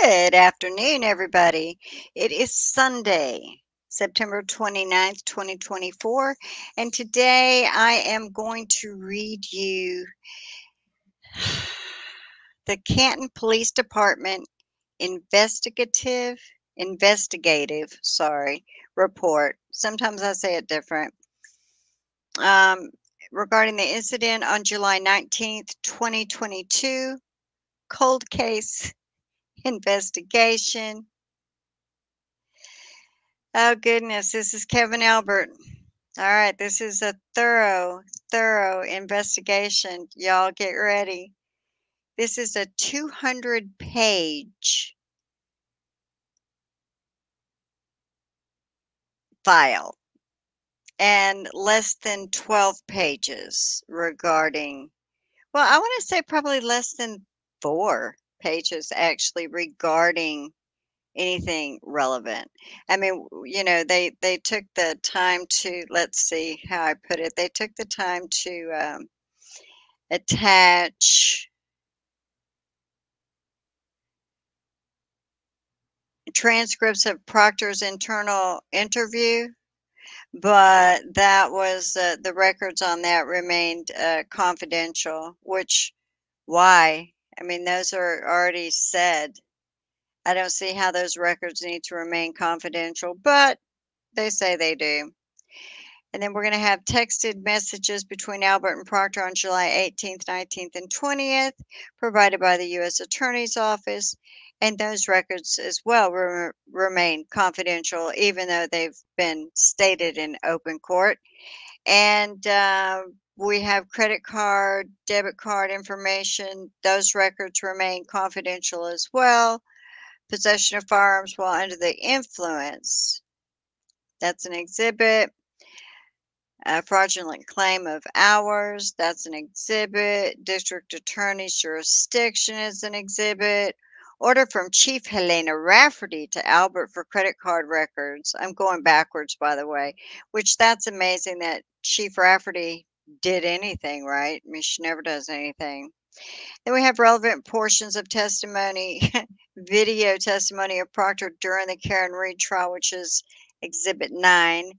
Good afternoon, everybody. It is Sunday, September 29th, 2024, and today I am going to read you the Canton Police Department investigative report. Sometimes I say it different. Regarding the incident on July 19th, 2022, cold case investigation. Oh, goodness. This is Kevin Albert. All right. This is a thorough investigation. Y'all get ready. This is a 200-page file and less than 12 pages regarding, well, I want to say probably less than 4 pages actually regarding anything relevant. I mean, you know, they took the time to, let's see how I put it. They took the time to attach transcripts of Proctor's internal interview, but that was the records on that remained confidential, which why? I mean, those are already said. I don't see how those records need to remain confidential, but they say they do. And then we're going to have texted messages between Albert and Proctor on July 18th, 19th, and 20th, provided by the U.S. Attorney's Office. And those records as well remain confidential, even though they've been stated in open court. And we have credit card, debit card information. Those records remain confidential as well. Possession of firearms while under the influence. That's an exhibit. A fraudulent claim of ours. That's an exhibit. District attorney's jurisdiction is an exhibit. Order from Chief Helena Rafferty to Albert for credit card records. I'm going backwards, by the way, which that's amazing that Chief Rafferty did anything, right? I mean, she never does anything. Then we have relevant portions of testimony, video testimony of Proctor during the Karen Read trial, which is Exhibit 9.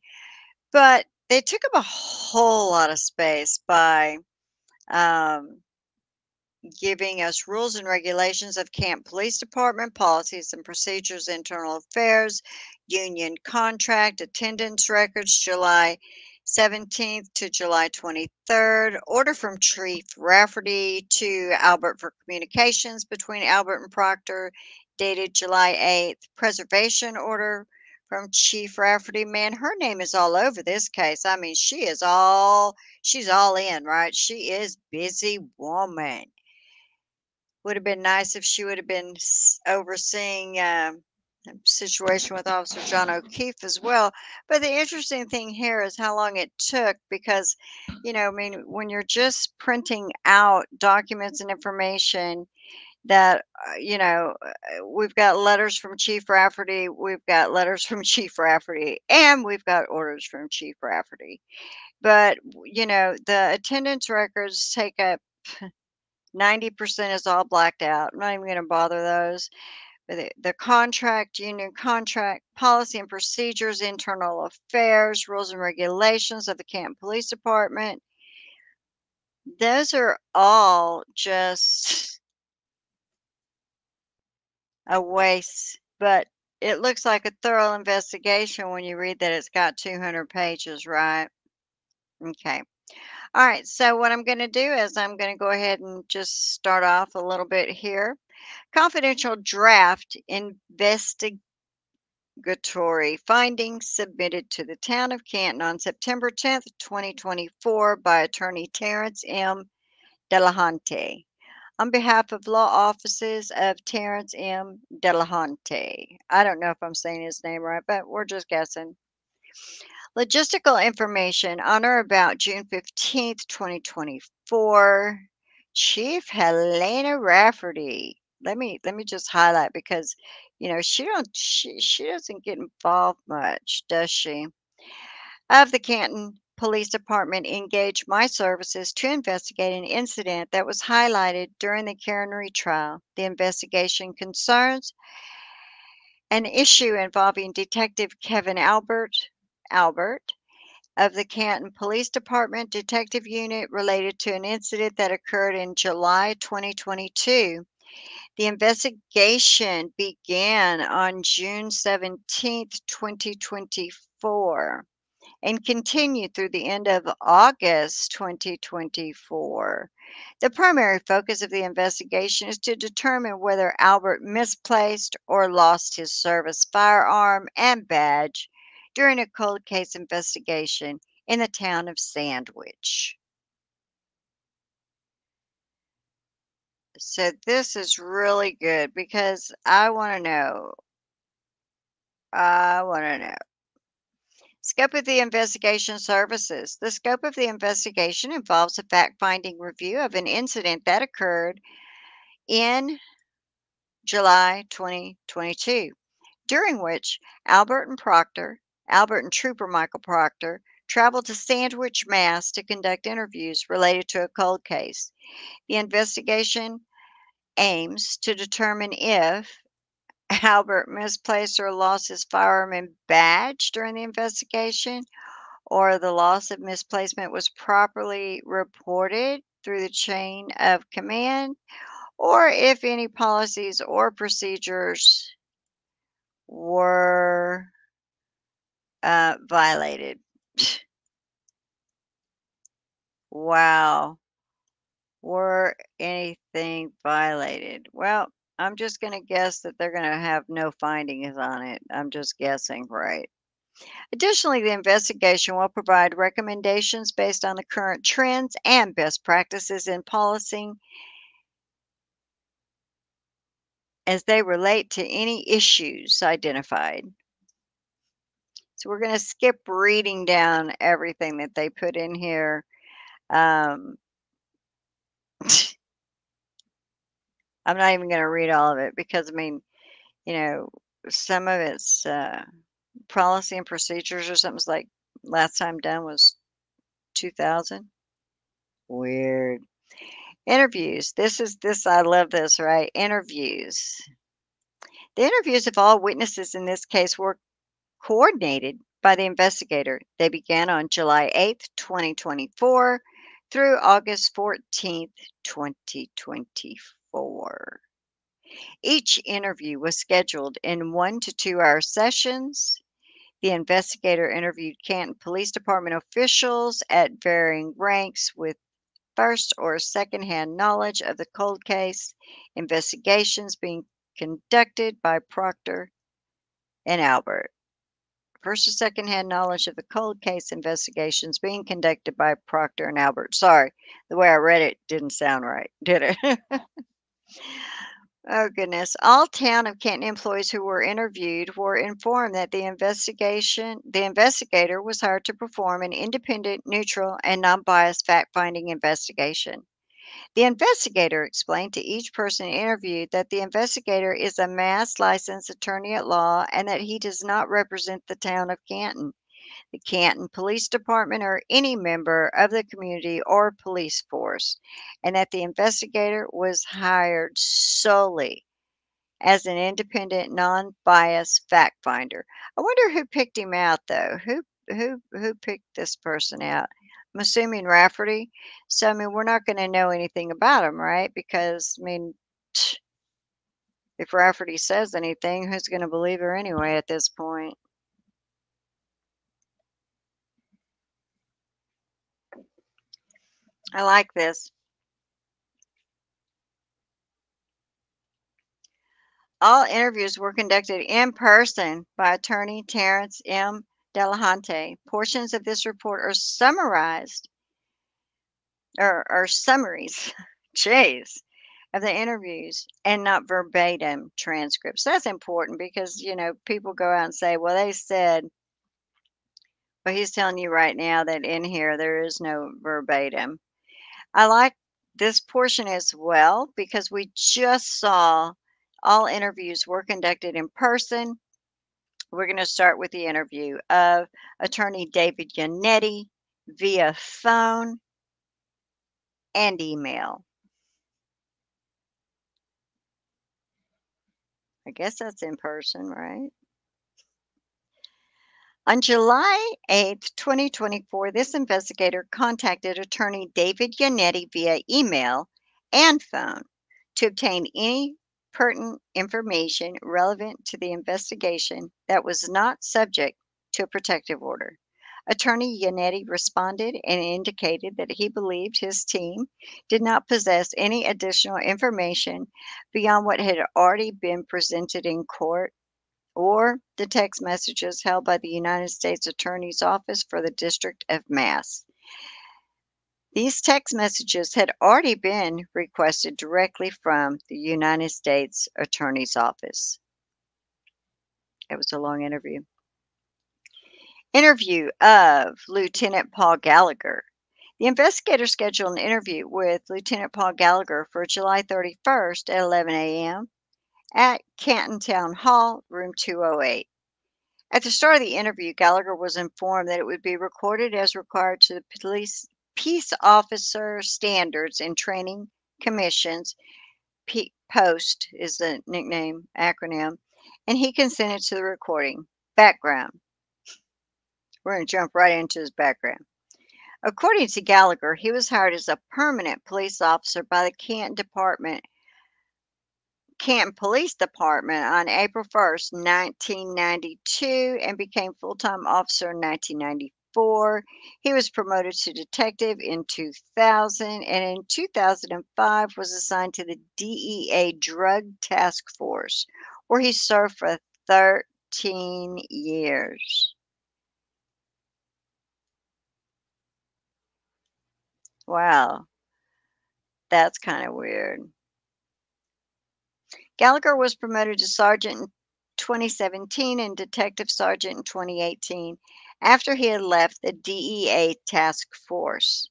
But they took up a whole lot of space by giving us rules and regulations of Canton Police Department, policies and procedures, internal affairs, union contract, attendance records, July 17th to July 23rd, order from Chief Rafferty to Albert for communications between Albert and Proctor, dated July 8th, preservation order from Chief Rafferty. Man, her name is all over this case. I mean, she's all in, right? She is busy woman. Would have been nice if she would have been overseeing situation with Officer John O'Keefe as well. But the interesting thing here is how long it took, because, you know, I mean, when you're just printing out documents and information that, you know, we've got letters from Chief Rafferty, we've got letters from Chief Rafferty, and we've got orders from Chief Rafferty. But, you know, the attendance records take up 90% is all blacked out. I'm not even going to bother those. The contract, union contract, policy and procedures, internal affairs, rules and regulations of the Canton Police Department. Those are all just a waste, but it looks like a thorough investigation when you read that it's got 200 pages, right? Okay. All right. So what I'm going to do is I'm going to go ahead and just start off a little bit here. Confidential draft investigatory findings submitted to the town of Canton on September 10th, 2024 by attorney Terrence M. Delahunty on behalf of law offices of Terrence M. Delahunty. I don't know if I'm saying his name right, but we're just guessing. Logistical information on or about June 15th, 2024. Chief Helena Rafferty. Let me just highlight, because, you know, she doesn't get involved much, does she? Of the Canton Police Department engaged my services to investigate an incident that was highlighted during the Karen Read trial. The investigation concerns an issue involving Detective Kevin Albert of the Canton Police Department Detective Unit related to an incident that occurred in July 2022. The investigation began on June 17, 2024, and continued through the end of August 2024. The primary focus of the investigation is to determine whether Albert misplaced or lost his service firearm and badge during a cold case investigation in the town of Sandwich. So this is really good because I want to know. Scope of the investigation services. The scope of the investigation involves a fact-finding review of an incident that occurred in July 2022, during which Albert and Trooper Michael Proctor traveled to Sandwich, Mass. To conduct interviews related to a cold case. The investigation aims to determine if Albert misplaced or lost his firearm and badge during the investigation, or the loss of misplacement was properly reported through the chain of command, or if any policies or procedures were violated. Wow. Were anything violated? Well, I'm just going to guess that they're going to have no findings on it. I'm just guessing, right? Additionally, the investigation will provide recommendations based on the current trends and best practices in policing as they relate to any issues identified. So we're going to skip reading down everything that they put in here. I'm not even going to read all of it because, I mean, you know, some of it's policy and procedures or something. It's like last time done was 2000. Weird. Interviews. I love this, right? Interviews. The interviews of all witnesses in this case were coordinated by the investigator. They began on July 8th, 2024 through August 14th, 2024. Each interview was scheduled in 1 to 2 hour sessions. The investigator interviewed Canton Police Department officials at varying ranks with first or secondhand knowledge of the cold case investigations being conducted by Proctor and Albert. First or secondhand knowledge of the cold case investigations being conducted by Proctor and Albert. Sorry, the way I read it didn't sound right, did it? Oh, goodness. All town of Canton employees who were interviewed were informed that the investigator was hired to perform an independent, neutral, and non-biased fact-finding investigation. The investigator explained to each person interviewed that the investigator is a Mass licensed attorney at law and that he does not represent the town of Canton, the Canton Police Department, or any member of the community or police force, and that the investigator was hired solely as an independent, non-biased fact finder. I wonder who picked him out, though. Who picked this person out? I'm assuming Rafferty. So, I mean, we're not going to know anything about him, right? Because, I mean, if Rafferty says anything, who's going to believe her anyway at this point? I like this. All interviews were conducted in person by attorney Terrence M. Delahunty. Portions of this report are summarized, or are summaries, geez, of the interviews and not verbatim transcripts. That's important because, you know, people go out and say, well, they said, but he's telling you right now that in here there is no verbatim. I like this portion as well because we just saw all interviews were conducted in person. We're going to start with the interview of attorney David Yannetti via phone and email. I guess that's in person, right? On July 8, 2024, this investigator contacted attorney David Yannetti via email and phone to obtain any pertinent information relevant to the investigation that was not subject to a protective order. Attorney Yannetti responded and indicated that he believed his team did not possess any additional information beyond what had already been presented in court or the text messages held by the United States Attorney's Office for the District of Mass. These text messages had already been requested directly from the United States Attorney's Office. It was a long interview. Interview of Lieutenant Paul Gallagher. The investigator scheduled an interview with Lieutenant Paul Gallagher for July 31st at 11 a.m. at Canton Town Hall, room 208. At the start of the interview, Gallagher was informed that it would be recorded as required to the Police Peace Officer Standards and Training Commission's PPOST is the nickname acronym, and he consented to the recording. Background. We're going to jump right into his background. According to Gallagher, he was hired as a permanent police officer by the Canton Police Department on April 1st, 1992, and became full-time officer in 1994. He was promoted to detective in 2000, and in 2005 was assigned to the DEA Drug Task Force, where he served for 13 years. Wow, that's kind of weird. Gallagher was promoted to sergeant in 2017 and detective sergeant in 2018 after he had left the DEA task force.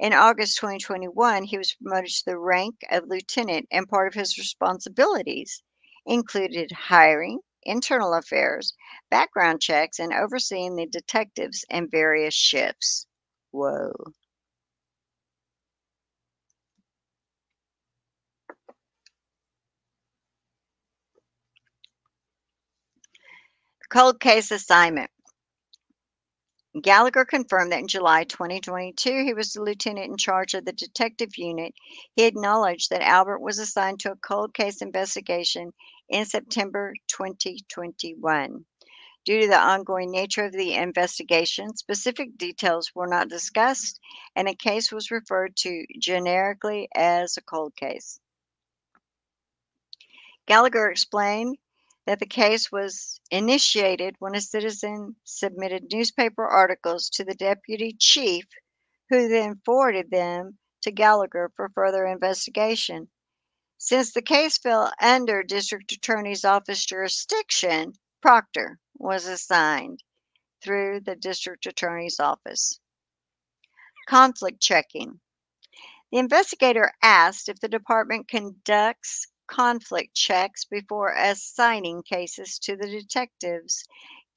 In August 2021, he was promoted to the rank of lieutenant, and part of his responsibilities included hiring, internal affairs, background checks, and overseeing the detectives and various shifts. Whoa. Cold case assignment. Gallagher confirmed that in July 2022, he was the lieutenant in charge of the detective unit. He acknowledged that Albert was assigned to a cold case investigation in September 2021. Due to the ongoing nature of the investigation, specific details were not discussed, and the case was referred to generically as a cold case. Gallagher explained that the case was initiated when a citizen submitted newspaper articles to the deputy chief, who then forwarded them to Gallagher for further investigation. Since the case fell under District Attorney's Office jurisdiction, Proctor was assigned through the District Attorney's Office. Conflict checking. The investigator asked if the department conducts conflict checks before assigning cases to the detectives.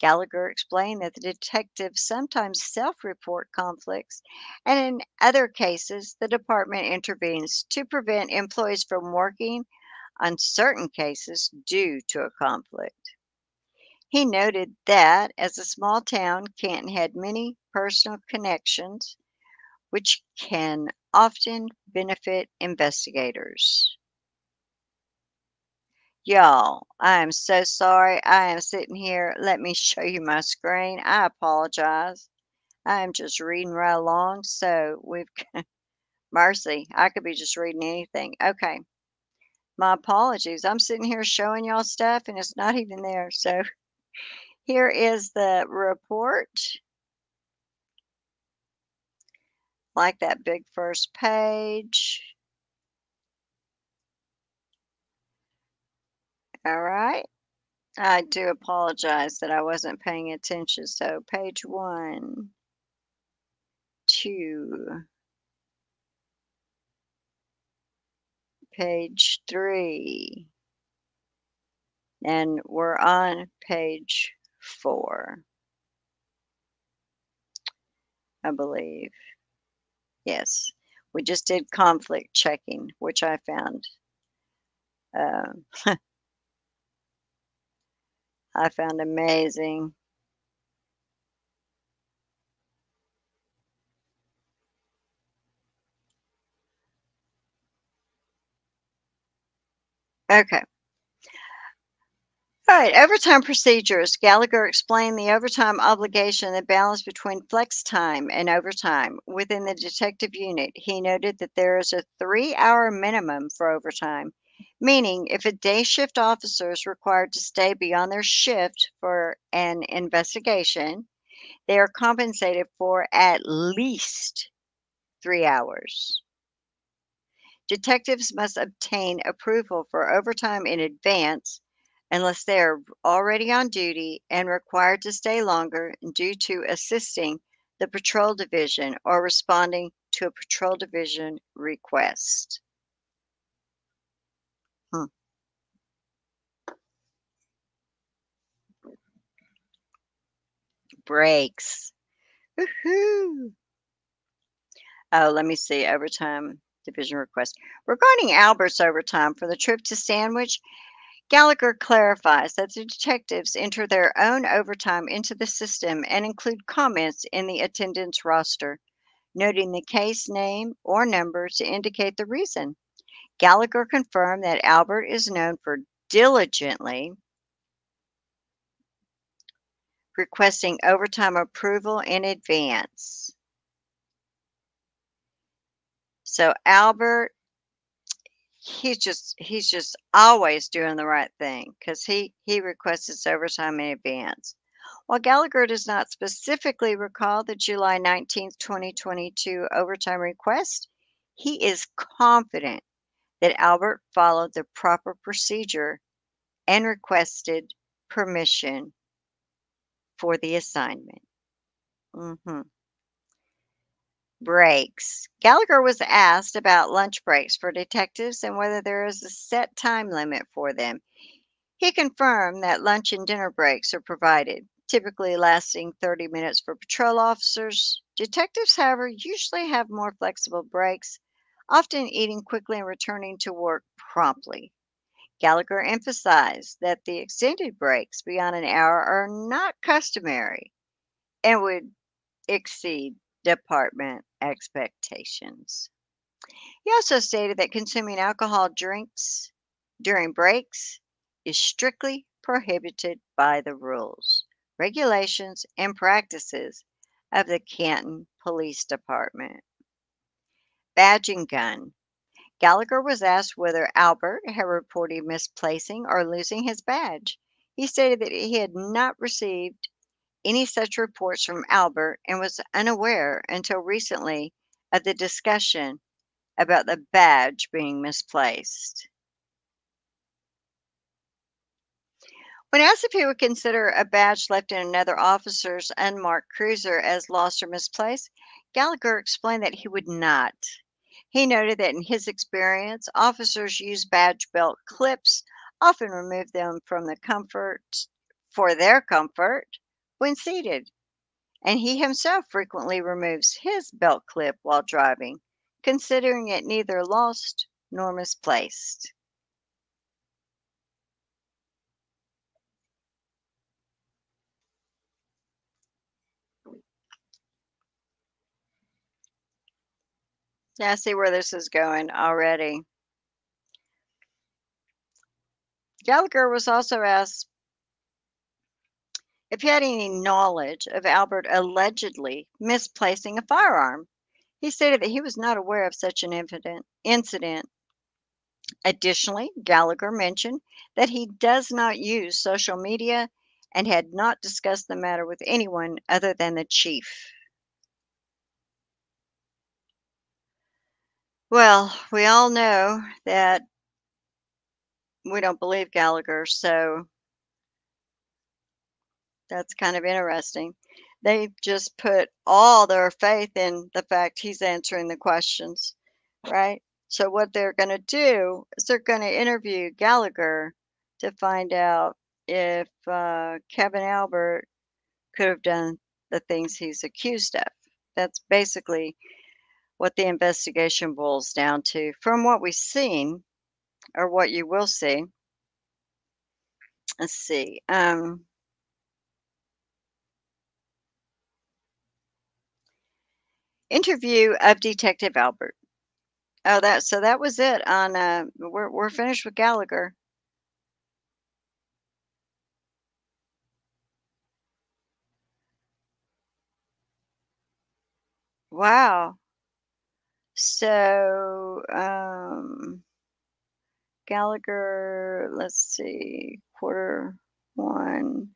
Gallagher explained that the detectives sometimes self-report conflicts, and in other cases, the department intervenes to prevent employees from working on certain cases due to a conflict. He noted that, as a small town, Canton had many personal connections, which can often benefit investigators. Y'all, I am so sorry. I am sitting here. Let me show you my screen. I apologize. I am just reading right along. So we've, mercy, I could be just reading anything. Okay. My apologies. I'm sitting here showing y'all stuff and it's not even there. So here is the report. Like that big first page. All right, I do apologize that I wasn't paying attention. So page 1, 2, page 3, and we're on page 4. I believe. Yes, we just did conflict checking, which I found. I found amazing. Okay. All right, overtime procedures. Gallagher explained the overtime obligation, the balance between flex time and overtime within the detective unit. He noted that there is a 3-hour minimum for overtime, meaning if a day shift officer is required to stay beyond their shift for an investigation, they are compensated for at least 3 hours. Detectives must obtain approval for overtime in advance unless they are already on duty and required to stay longer due to assisting the patrol division or responding to a patrol division request. Breaks. Woohoo! Oh, let me see. Overtime division request. Regarding Albert's overtime for the trip to Sandwich, Gallagher clarifies that the detectives enter their own overtime into the system and include comments in the attendance roster, noting the case name or number to indicate the reason. Gallagher confirmed that Albert is known for diligently requesting overtime approval in advance. So Albert, he's just always doing the right thing because he requests his overtime in advance. While Gallagher does not specifically recall the July 19, 2022 overtime request, he is confident that Albert followed the proper procedure and requested permission for the assignment. Breaks. Gallagher was asked about lunch breaks for detectives and whether there is a set time limit for them. He confirmed that lunch and dinner breaks are provided, typically lasting 30 minutes for patrol officers. Detectives, however, usually have more flexible breaks, often eating quickly and returning to work promptly. Gallagher emphasized that the extended breaks beyond an hour are not customary and would exceed department expectations. He also stated that consuming alcohol drinks during breaks is strictly prohibited by the rules, regulations, and practices of the Canton Police Department. Badging gun. Gallagher was asked whether Albert had reported misplacing or losing his badge. He stated that he had not received any such reports from Albert and was unaware until recently of the discussion about the badge being misplaced. When asked if he would consider a badge left in another officer's unmarked cruiser as lost or misplaced, Gallagher explained that he would not. He noted that in his experience, officers use badge belt clips, often remove them from the comfort for their comfort when seated, and he himself frequently removes his belt clip while driving, considering it neither lost nor misplaced. Yeah, I see where this is going already. Gallagher was also asked if he had any knowledge of Albert allegedly misplacing a firearm. He stated that he was not aware of such an incident. Additionally, Gallagher mentioned that he does not use social media and had not discussed the matter with anyone other than the chief. Well, we all know that we don't believe Gallagher, so that's kind of interesting. They just put all their faith in the fact he's answering the questions, right? So what they're going to do is they're going to interview Gallagher to find out if Kevin Albert could have done the things he's accused of. That's basically what the investigation boils down to. From what we've seen, or what you will see, let's see. Interview of Detective Albert. Oh, that was it. On we're finished with Gallagher. Wow. So Gallagher, let's see, quarter one.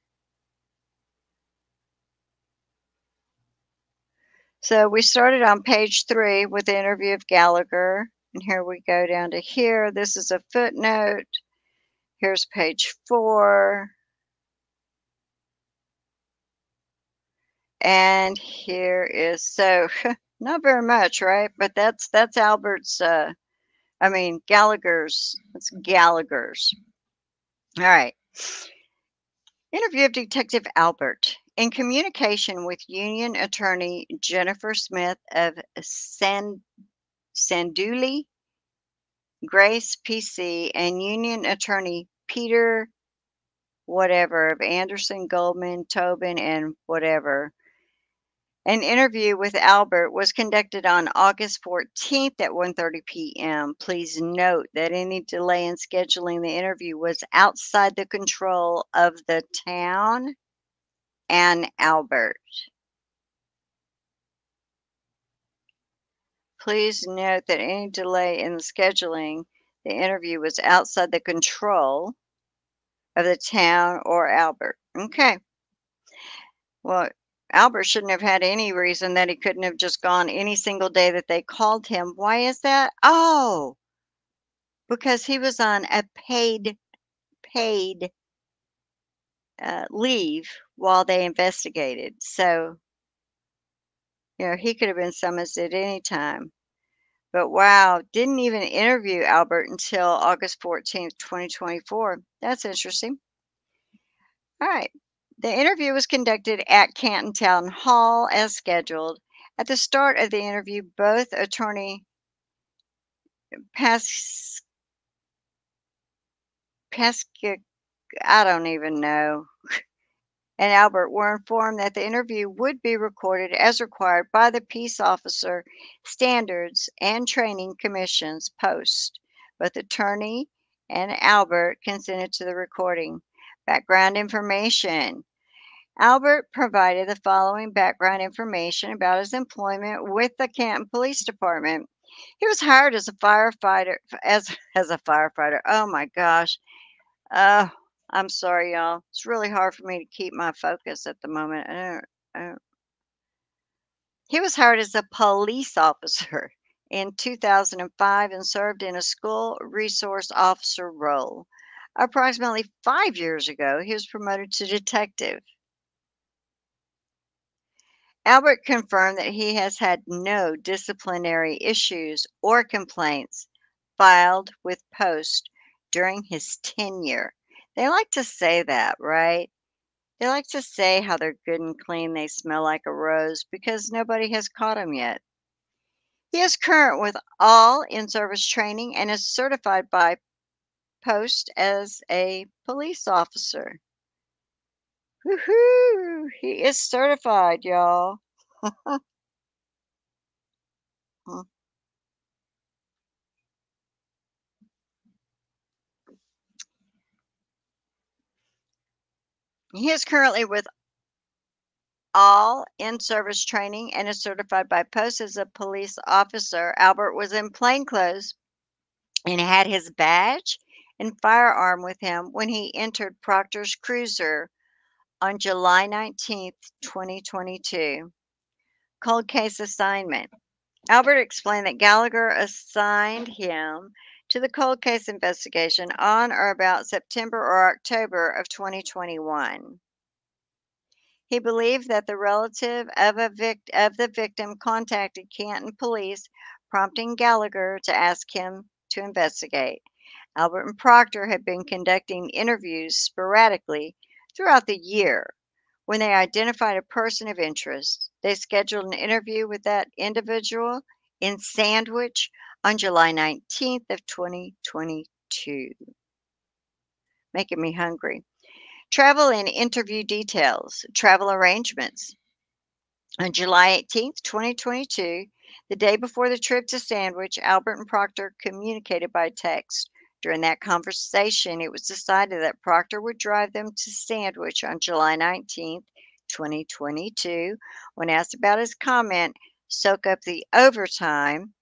So we started on page 3 with the interview of Gallagher, and here we go down to here. This is a footnote. Here's page 4. And here is, so not very much, right? But that's Albert's, I mean, Gallagher's, that's Gallagher's. All right. Interview of Detective Albert. In communication with Union Attorney Jennifer Smith of Sandulli, Grace, PC, and Union Attorney Peter, whatever, of Anderson, Goldman, Tobin, and whatever. An interview with Albert was conducted on August 14th at 1:30 p.m. Please note that any delay in scheduling the interview was outside the control of the town and Albert. Please note that any delay in the scheduling, the interview was outside the control of the town or Albert. Okay. Well, Albert shouldn't have had any reason that he couldn't have just gone any single day that they called him. Why is that? Oh, because he was on a paid leave while they investigated. So, you know, he could have been summoned at any time. But wow, didn't even interview Albert until August 14th, 2024. That's interesting. All right. The interview was conducted at Canton Town Hall as scheduled. At the start of the interview, both attorney I don't even know, and Albert were informed that the interview would be recorded as required by the Peace Officer Standards and Training Commission's post. Both attorney and Albert consented to the recording. Background information. Albert provided the following background information about his employment with the Canton Police Department. He was hired as a firefighter, as a firefighter. Oh my gosh. I'm sorry, y'all. It's really hard for me to keep my focus at the moment. He was hired as a police officer in 2005 and served in a school resource officer role. Approximately 5 years ago, he was promoted to detective. Albert confirmed that he has had no disciplinary issues or complaints filed with PPOST during his tenure. They like to say that, right? They like to say how they're good and clean, they smell like a rose, because nobody has caught him yet. He is current with all in-service training and is certified by PPOST as a police officer. Woohoo! He is certified, y'all. He is currently with all in-service training and is certified by PPOST as a police officer. Albert was in plainclothes and had his badge and firearm with him when he entered Proctor's cruiser on July 19th, 2022. Cold case assignment. Albert explained that Gallagher assigned him to the cold case investigation on or about September or October of 2021. He believed that the relative of the victim contacted Canton Police, prompting Gallagher to ask him to investigate. Albert and Proctor had been conducting interviews sporadically throughout the year when they identified a person of interest. They scheduled an interview with that individual in Sandwich on July 19th of 2022. Making me hungry. Travel and interview details, travel arrangements. On July 18th, 2022, the day before the trip to Sandwich, Albert and Proctor communicated by text. During that conversation, it was decided that Proctor would drive them to Sandwich on July 19th, 2022. When asked about his comment, soak up the overtime,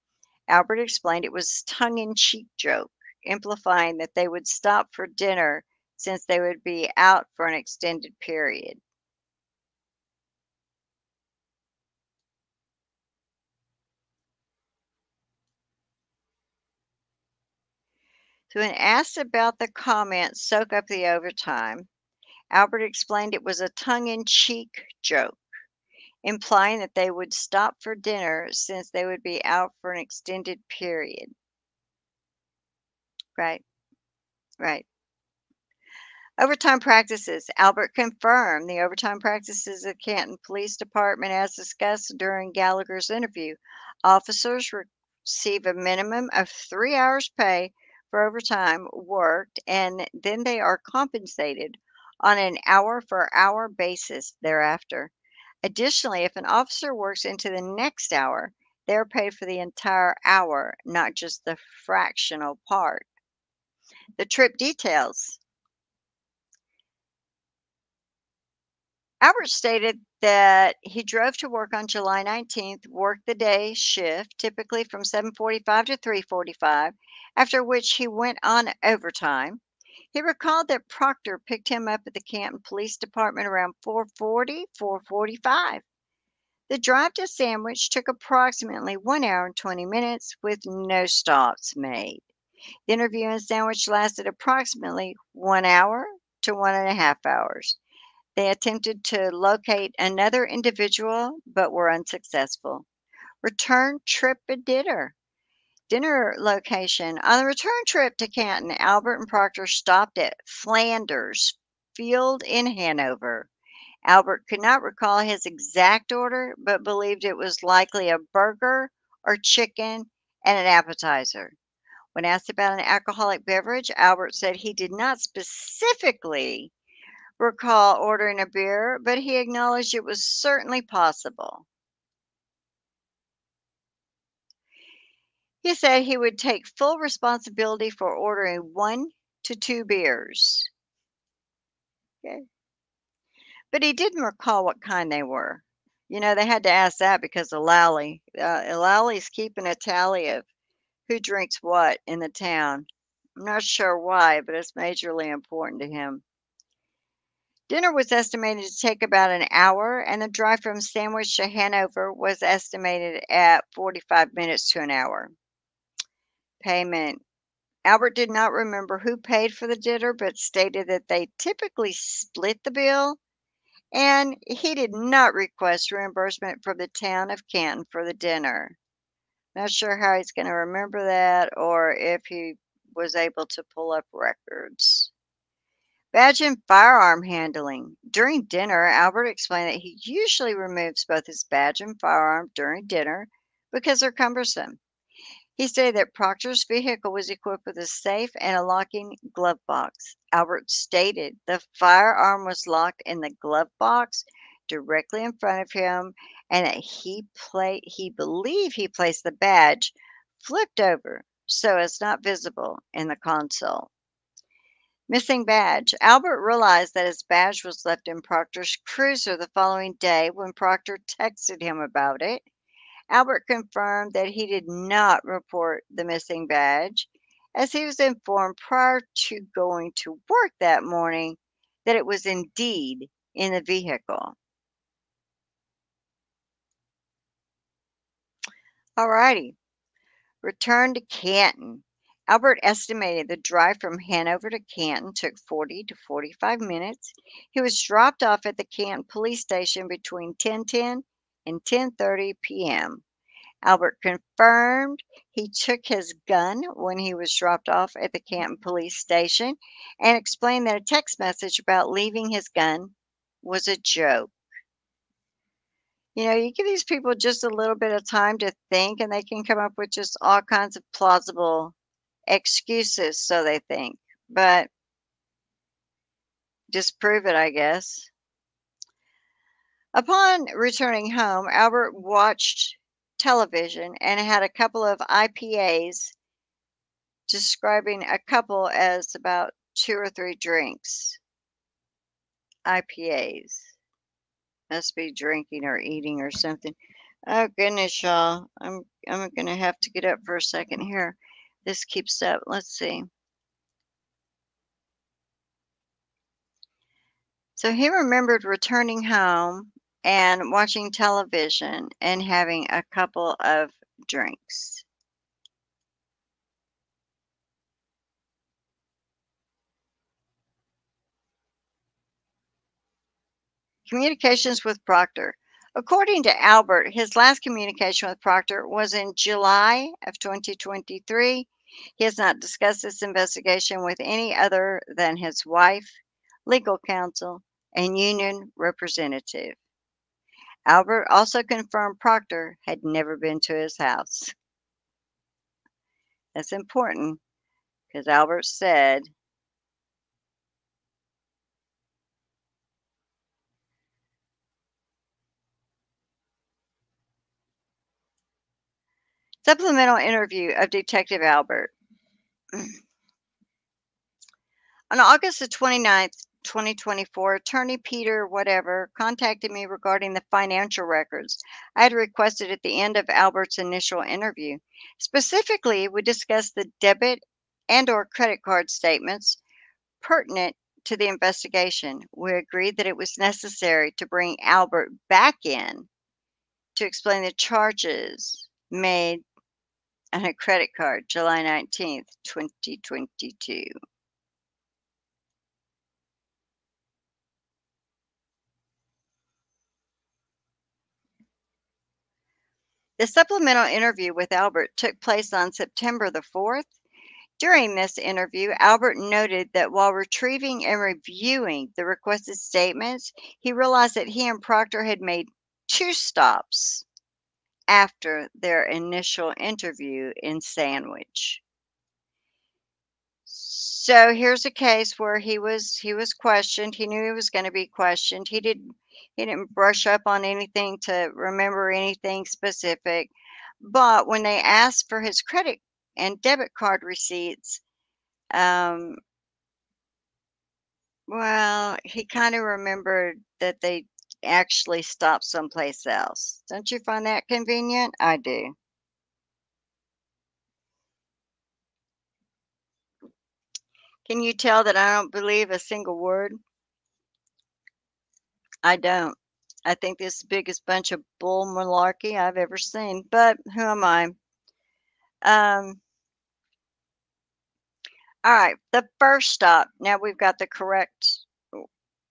Albert explained it was a tongue-in-cheek joke, implying that they would stop for dinner since they would be out for an extended period. So when asked about the comment, soak up the overtime, Albert explained it was a tongue-in-cheek joke, implying that they would stop for dinner since they would be out for an extended period. Right, right. Overtime practices. Albert confirmed the overtime practices of the Canton Police Department as discussed during Gallagher's interview. Officers receive a minimum of 3 hours pay for overtime worked, and then they are compensated on an hour-for-hour basis thereafter. Additionally, if an officer works into the next hour, they're paid for the entire hour, not just the fractional part. The trip details. Albert stated that he drove to work on July 19th, worked the day shift, typically from 7:45 to 3:45, after which he went on overtime. He recalled that Proctor picked him up at the Canton Police Department around 4:40, 4:45. The drive to Sandwich took approximately 1 hour and 20 minutes with no stops made. The interview in Sandwich lasted approximately 1 hour to 1.5 hours. They attempted to locate another individual but were unsuccessful. Return trip to dinner. Dinner location. On the return trip to Canton, Albert and Proctor stopped at Flanders Field in Hanover. Albert could not recall his exact order, but believed it was likely a burger or chicken and an appetizer. When asked about an alcoholic beverage, Albert said he did not specifically recall ordering a beer, but he acknowledged it was certainly possible. He said he would take full responsibility for ordering 1 to 2 beers. Okay. But he didn't recall what kind they were. You know, they had to ask that because of Lally. Lally's keeping a tally of who drinks what in the town. I'm not sure why, but it's majorly important to him. Dinner was estimated to take about an hour, and the drive from Sandwich to Hanover was estimated at 45 minutes to an hour. Payment. Albert did not remember who paid for the dinner, but stated that they typically split the bill, and he did not request reimbursement from the town of Canton for the dinner. Not sure how he's going to remember that or if he was able to pull up records. Badge and firearm handling. During dinner, Albert explained that he usually removes both his badge and firearm during dinner because they're cumbersome. He stated that Proctor's vehicle was equipped with a safe and a locking glove box. Albert stated the firearm was locked in the glove box directly in front of him, and that he believed he placed the badge flipped over so it's not visible in the console. Missing badge. Albert realized that his badge was left in Proctor's cruiser the following day when Proctor texted him about it. Albert confirmed that he did not report the missing badge, as he was informed prior to going to work that morning that it was indeed in the vehicle. Alrighty. Return to Canton. Albert estimated the drive from Hanover to Canton took 40 to 45 minutes. He was dropped off at the Canton police station between 10:10 and 10:30 p.m. Albert confirmed he took his gun when he was dropped off at the Canton police station and explained that a text message about leaving his gun was a joke. You know, you give these people just a little bit of time to think, and they can come up with just all kinds of plausible excuses, so they think. But disprove it, I guess. Upon returning home, Albert watched television and had a couple of IPAs, describing a couple as about 2 or 3 drinks. IPAs. Must be drinking or eating or something. Oh, goodness, y'all. I'm going to have to get up for a second here. This keeps up. Let's see. So he remembered returning home and watching television and having a couple of drinks. Communications with Proctor. According to Albert, his last communication with Proctor was in July of 2023. He has not discussed this investigation with any other than his wife, legal counsel, and union representative. Albert also confirmed Proctor had never been to his house. That's important because Albert said supplemental interview of Detective Albert. On August the 29th, 2024, attorney Peter whatever contacted me regarding the financial records I had requested at the end of Albert's initial interview. Specifically, we discussed the debit and/or credit card statements pertinent to the investigation. We agreed that it was necessary to bring Albert back in to explain the charges made on a credit card, July 19th, 2022. The supplemental interview with Albert took place on September the 4th. During this interview, Albert noted that while retrieving and reviewing the requested statements, he realized that he and Proctor had made 2 stops after their initial interview in Sandwich. So here's a case where he was questioned. He knew he was going to be questioned. He didn't brush up on anything to remember anything specific. But when they asked for his credit and debit card receipts, well, he kind of remembered that they actually stopped someplace else. Don't you find that convenient? I do. Can you tell that I don't believe a single word? I don't. I think this is the biggest bunch of bull malarkey I've ever seen. But who am I? All right. The first stop. Now we've got the correct.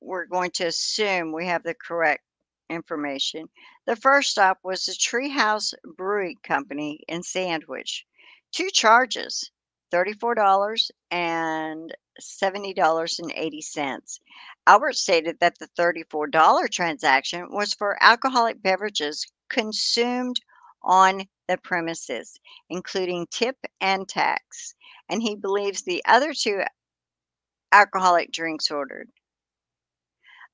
We're going to assume we have the correct information. The first stop was the Treehouse Brewing Company in Sandwich. 2 charges. $34 and $70.80. Albert stated that the $34 transaction was for alcoholic beverages consumed on the premises, including tip and tax. And he believes the other 2 alcoholic drinks ordered.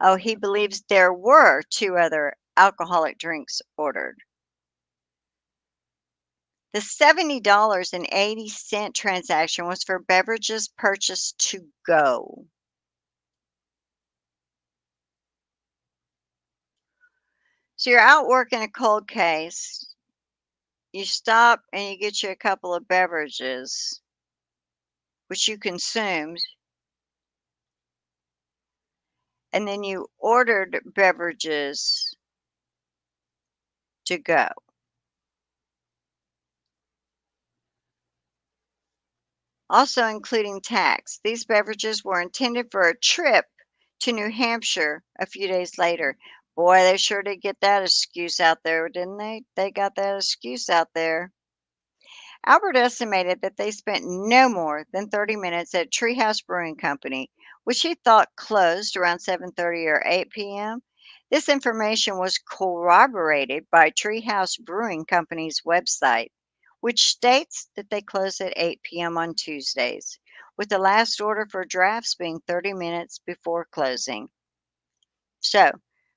Oh, he believes there were 2 other alcoholic drinks ordered. The $70.80 transaction was for beverages purchased to go. So you're out working a cold case. You stop and you get you a couple of beverages, which you consumed. And then you ordered beverages to go. Also including tax. These beverages were intended for a trip to New Hampshire a few days later. Boy, they sure did get that excuse out there, didn't they? They got that excuse out there. Albert estimated that they spent no more than 30 minutes at Treehouse Brewing Company, which he thought closed around 7:30 or 8 p.m. This information was corroborated by Treehouse Brewing Company's website, which states that they close at 8 p.m. on Tuesdays, with the last order for drafts being 30 minutes before closing. So,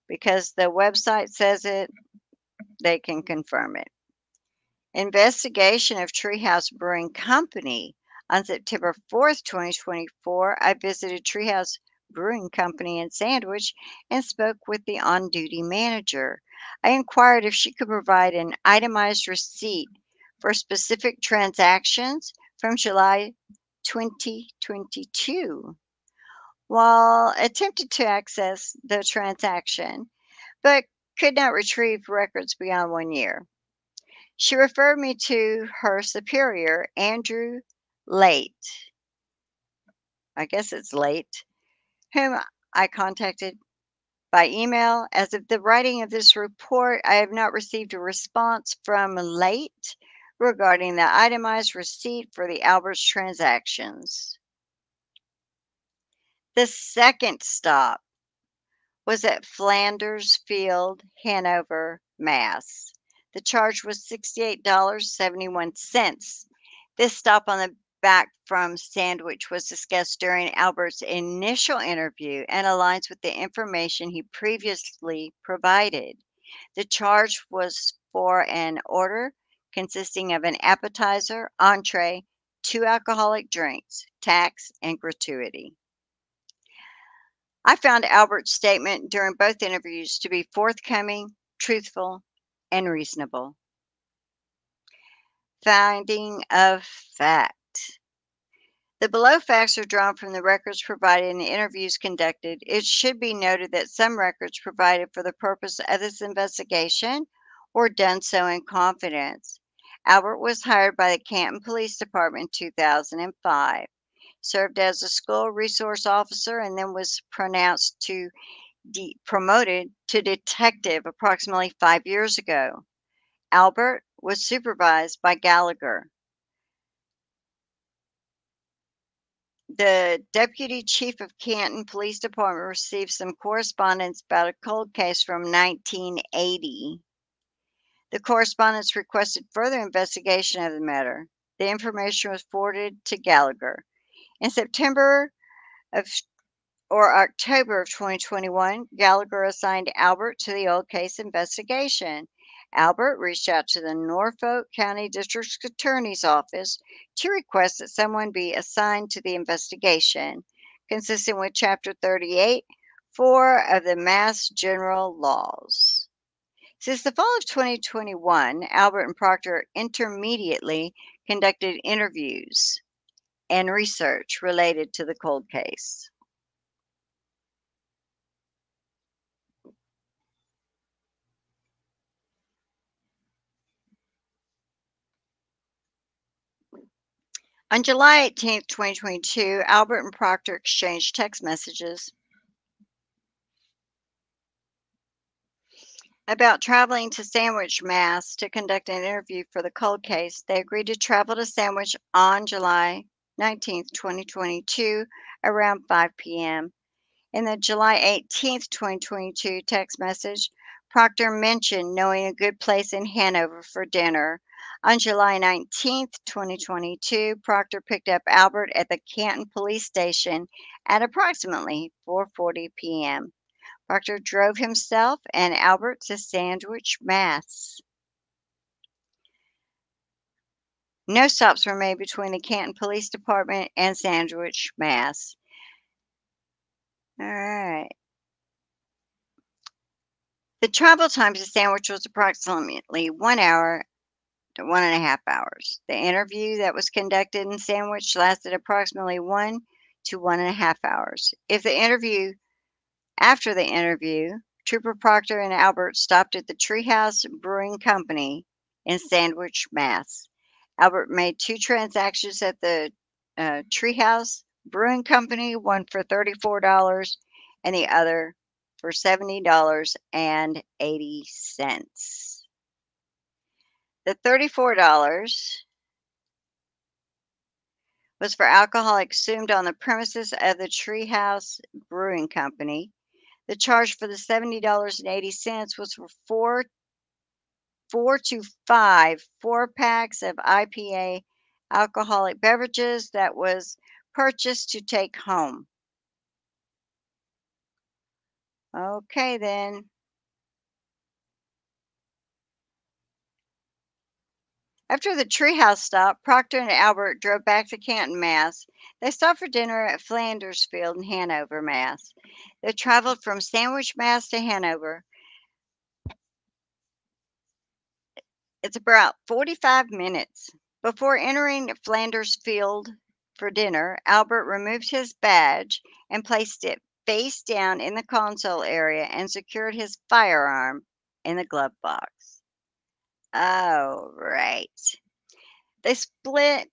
because the website says it, they can confirm it. Investigation of Treehouse Brewing Company. On September 4th, 2024, I visited Treehouse Brewing Company in Sandwich and spoke with the on-duty manager. I inquired if she could provide an itemized receipt for specific transactions from July 2022 while attempted to access the transaction, but could not retrieve records beyond 1 year. She referred me to her superior, Andrew Late, I guess it's Late, whom I contacted by email. As of the writing of this report, I have not received a response from Late regarding the itemized receipt for the Alberts transactions. The second stop was at Flanders Field, Hanover, Mass. The charge was $68.71. This stop on the back from Sandwich was discussed during Albert's initial interview and aligns with the information he previously provided. The charge was for an order consisting of an appetizer, entree, 2 alcoholic drinks, tax, and gratuity. I found Albert's statement during both interviews to be forthcoming, truthful, and reasonable. Finding of fact. The below facts are drawn from the records provided in the interviews conducted. It should be noted that some records provided for the purpose of this investigation were done so in confidence. Albert was hired by the Canton Police Department in 2005, served as a school resource officer, and then was promoted to detective approximately 5 years ago. Albert was supervised by Gallagher, the deputy chief of Canton Police Department. Received some correspondence about a cold case from 1980. The correspondence requested further investigation of the matter. The information was forwarded to Gallagher. In October of 2021, Gallagher assigned Albert to the old case investigation. Albert reached out to the Norfolk County District Attorney's Office to request that someone be assigned to the investigation, consistent with Chapter 38(4) of the Mass General Laws. Since the fall of 2021, Albert and Proctor intermediately conducted interviews and research related to the cold case. On July 18, 2022, Albert and Proctor exchanged text messages about traveling to Sandwich, Mass. to conduct an interview for the cold case. They agreed to travel to Sandwich on July 19, 2022, around 5 p.m. In the July 18, 2022 text message, Proctor mentioned knowing a good place in Hanover for dinner. On July 19, 2022, Proctor picked up Albert at the Canton Police Station at approximately 4:40 p.m. Proctor drove himself and Albert to Sandwich, Mass. No stops were made between the Canton Police Department and Sandwich, Mass. All right. The travel time to Sandwich was approximately 1 hour to 1.5 hours. The interview that was conducted in Sandwich lasted approximately 1 to 1.5 hours. After the interview, Trooper Proctor and Albert stopped at the Treehouse Brewing Company in Sandwich, Mass. Albert made 2 transactions at the Treehouse Brewing Company, one for $34 and the other for $70.80. The $34 was for alcohol consumed on the premises of the Treehouse Brewing Company. The charge for the $70.80 was for four packs of IPA alcoholic beverages that was purchased to take home. Okay, then. After the Treehouse stop, Proctor and Albert drove back to Canton, Mass. They stopped for dinner at Flanders Field in Hanover, Mass. They traveled from Sandwich, Mass. to Hanover. It's about 45 minutes. Before entering Flanders Field for dinner, Albert removed his badge and placed it face down in the console area and secured his firearm in the glove box. All right. They spent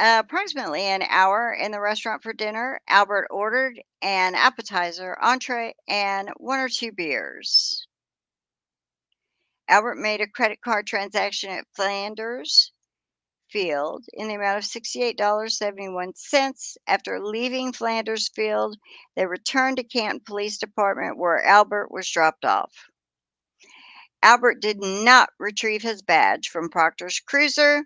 approximately an hour in the restaurant for dinner. Albert ordered an appetizer, entree, and one or two beers. Albert made a credit card transaction at Flanders Field in the amount of $68.71. After leaving Flanders Field, they returned to Canton Police Department, where Albert was dropped off. Albert did not retrieve his badge from Proctor's cruiser.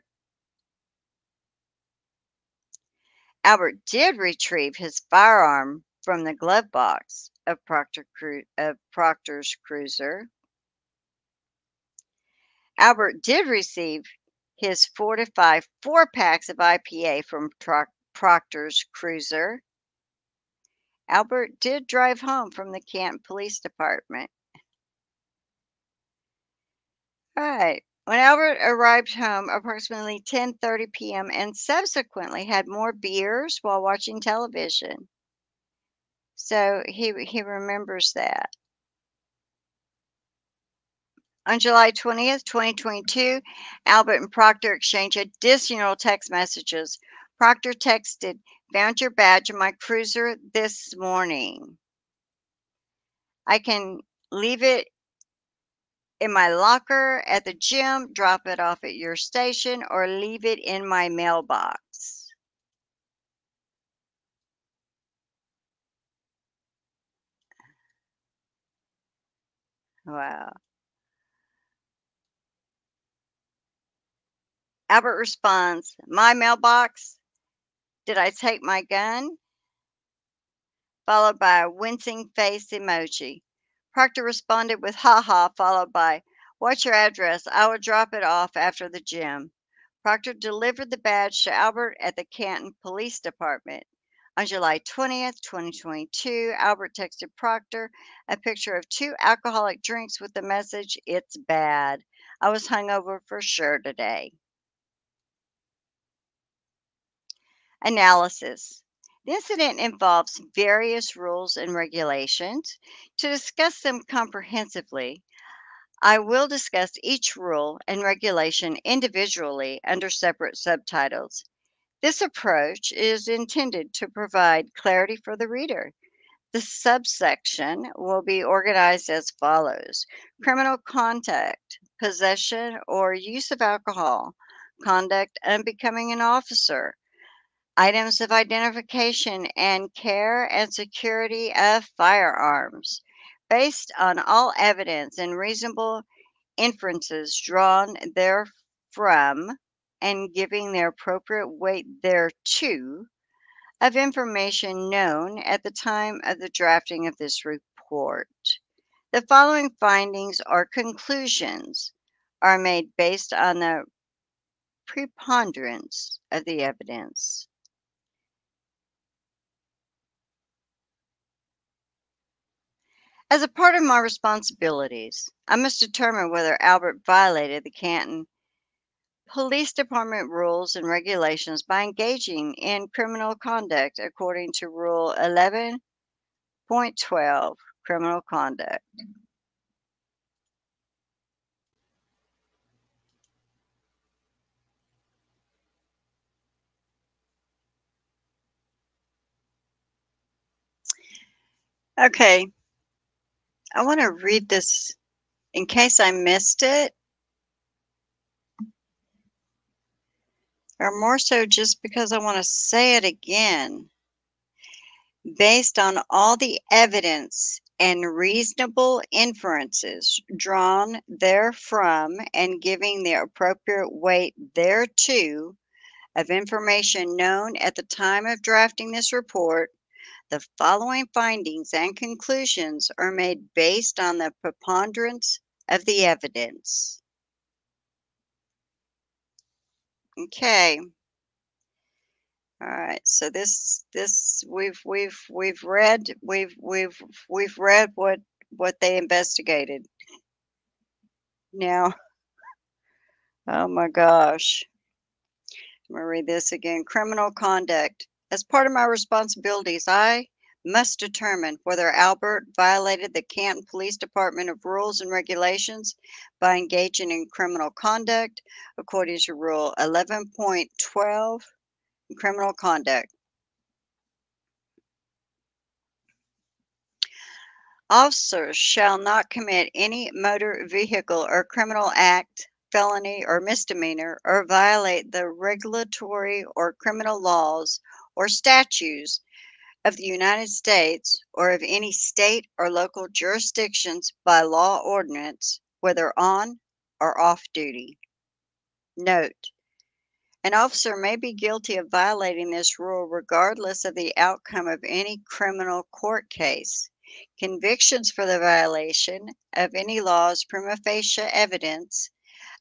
Albert did retrieve his firearm from the glove box of Proctor's cruiser. Albert did receive his four packs of IPA from Proctor's cruiser. Albert did drive home from the Canton Police Department. All right. When Albert arrived home approximately 10:30 p.m. and subsequently had more beers while watching television. So he remembers that. On July 20th, 2022, Albert and Proctor exchanged additional text messages. Proctor texted, "Found your badge in my cruiser this morning. I can leave it in my locker at the gym, drop it off at your station, or leave it in my mailbox." Wow. Albert responds, "My mailbox? Did I take my gun?" Followed by a wincing face emoji. Proctor responded with "haha," followed by, "What's your address? I will drop it off after the gym." Proctor delivered the badge to Albert at the Canton Police Department. On July 20th, 2022, Albert texted Proctor a picture of two alcoholic drinks with the message, "It's bad. I was hungover for sure today." Analysis. The incident involves various rules and regulations. To discuss them comprehensively, I will discuss each rule and regulation individually under separate subtitles. This approach is intended to provide clarity for the reader. The subsection will be organized as follows: criminal conduct, possession or use of alcohol, conduct unbecoming an officer, items of identification and care and security of firearms. Based on all evidence and reasonable inferences drawn therefrom and giving the appropriate weight thereto of information known at the time of the drafting of this report, the following findings or conclusions are made based on the preponderance of the evidence. As a part of my responsibilities, I must determine whether Albert violated the Canton Police Department rules and regulations by engaging in criminal conduct according to Rule 11.12, Criminal Conduct. Okay. I want to read this in case I missed it, or more so just because I want to say it again. Based on all the evidence and reasonable inferences drawn therefrom and giving the appropriate weight thereto of information known at the time of drafting this report, the following findings and conclusions are made based on the preponderance of the evidence. Okay. All right. So this we've read what they investigated. Now, oh my gosh. I'm gonna read this again. Criminal conduct. As part of my responsibilities, I must determine whether Albert violated the Canton Police Department of rules and regulations by engaging in criminal conduct according to Rule 11.12, criminal conduct. Officers shall not commit any motor vehicle or criminal act, felony or misdemeanor, or violate the regulatory or criminal laws or statutes of the United States or of any state or local jurisdictions by law ordinance, whether on or off duty. Note, an officer may be guilty of violating this rule regardless of the outcome of any criminal court case. Convictions for the violation of any law is prima facie evidence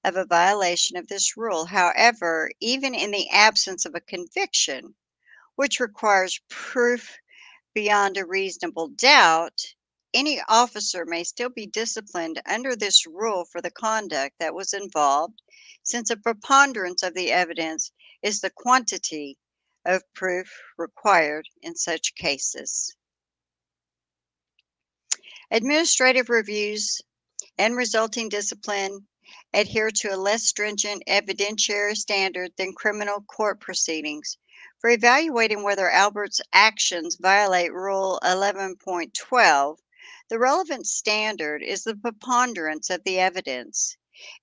of a violation of this rule. However, even in the absence of a conviction, which requires proof beyond a reasonable doubt, any officer may still be disciplined under this rule for the conduct that was involved, since a preponderance of the evidence is the quantity of proof required in such cases. Administrative reviews and resulting discipline adhere to a less stringent evidentiary standard than criminal court proceedings. For evaluating whether Albert's actions violate Rule 11.12, the relevant standard is the preponderance of the evidence.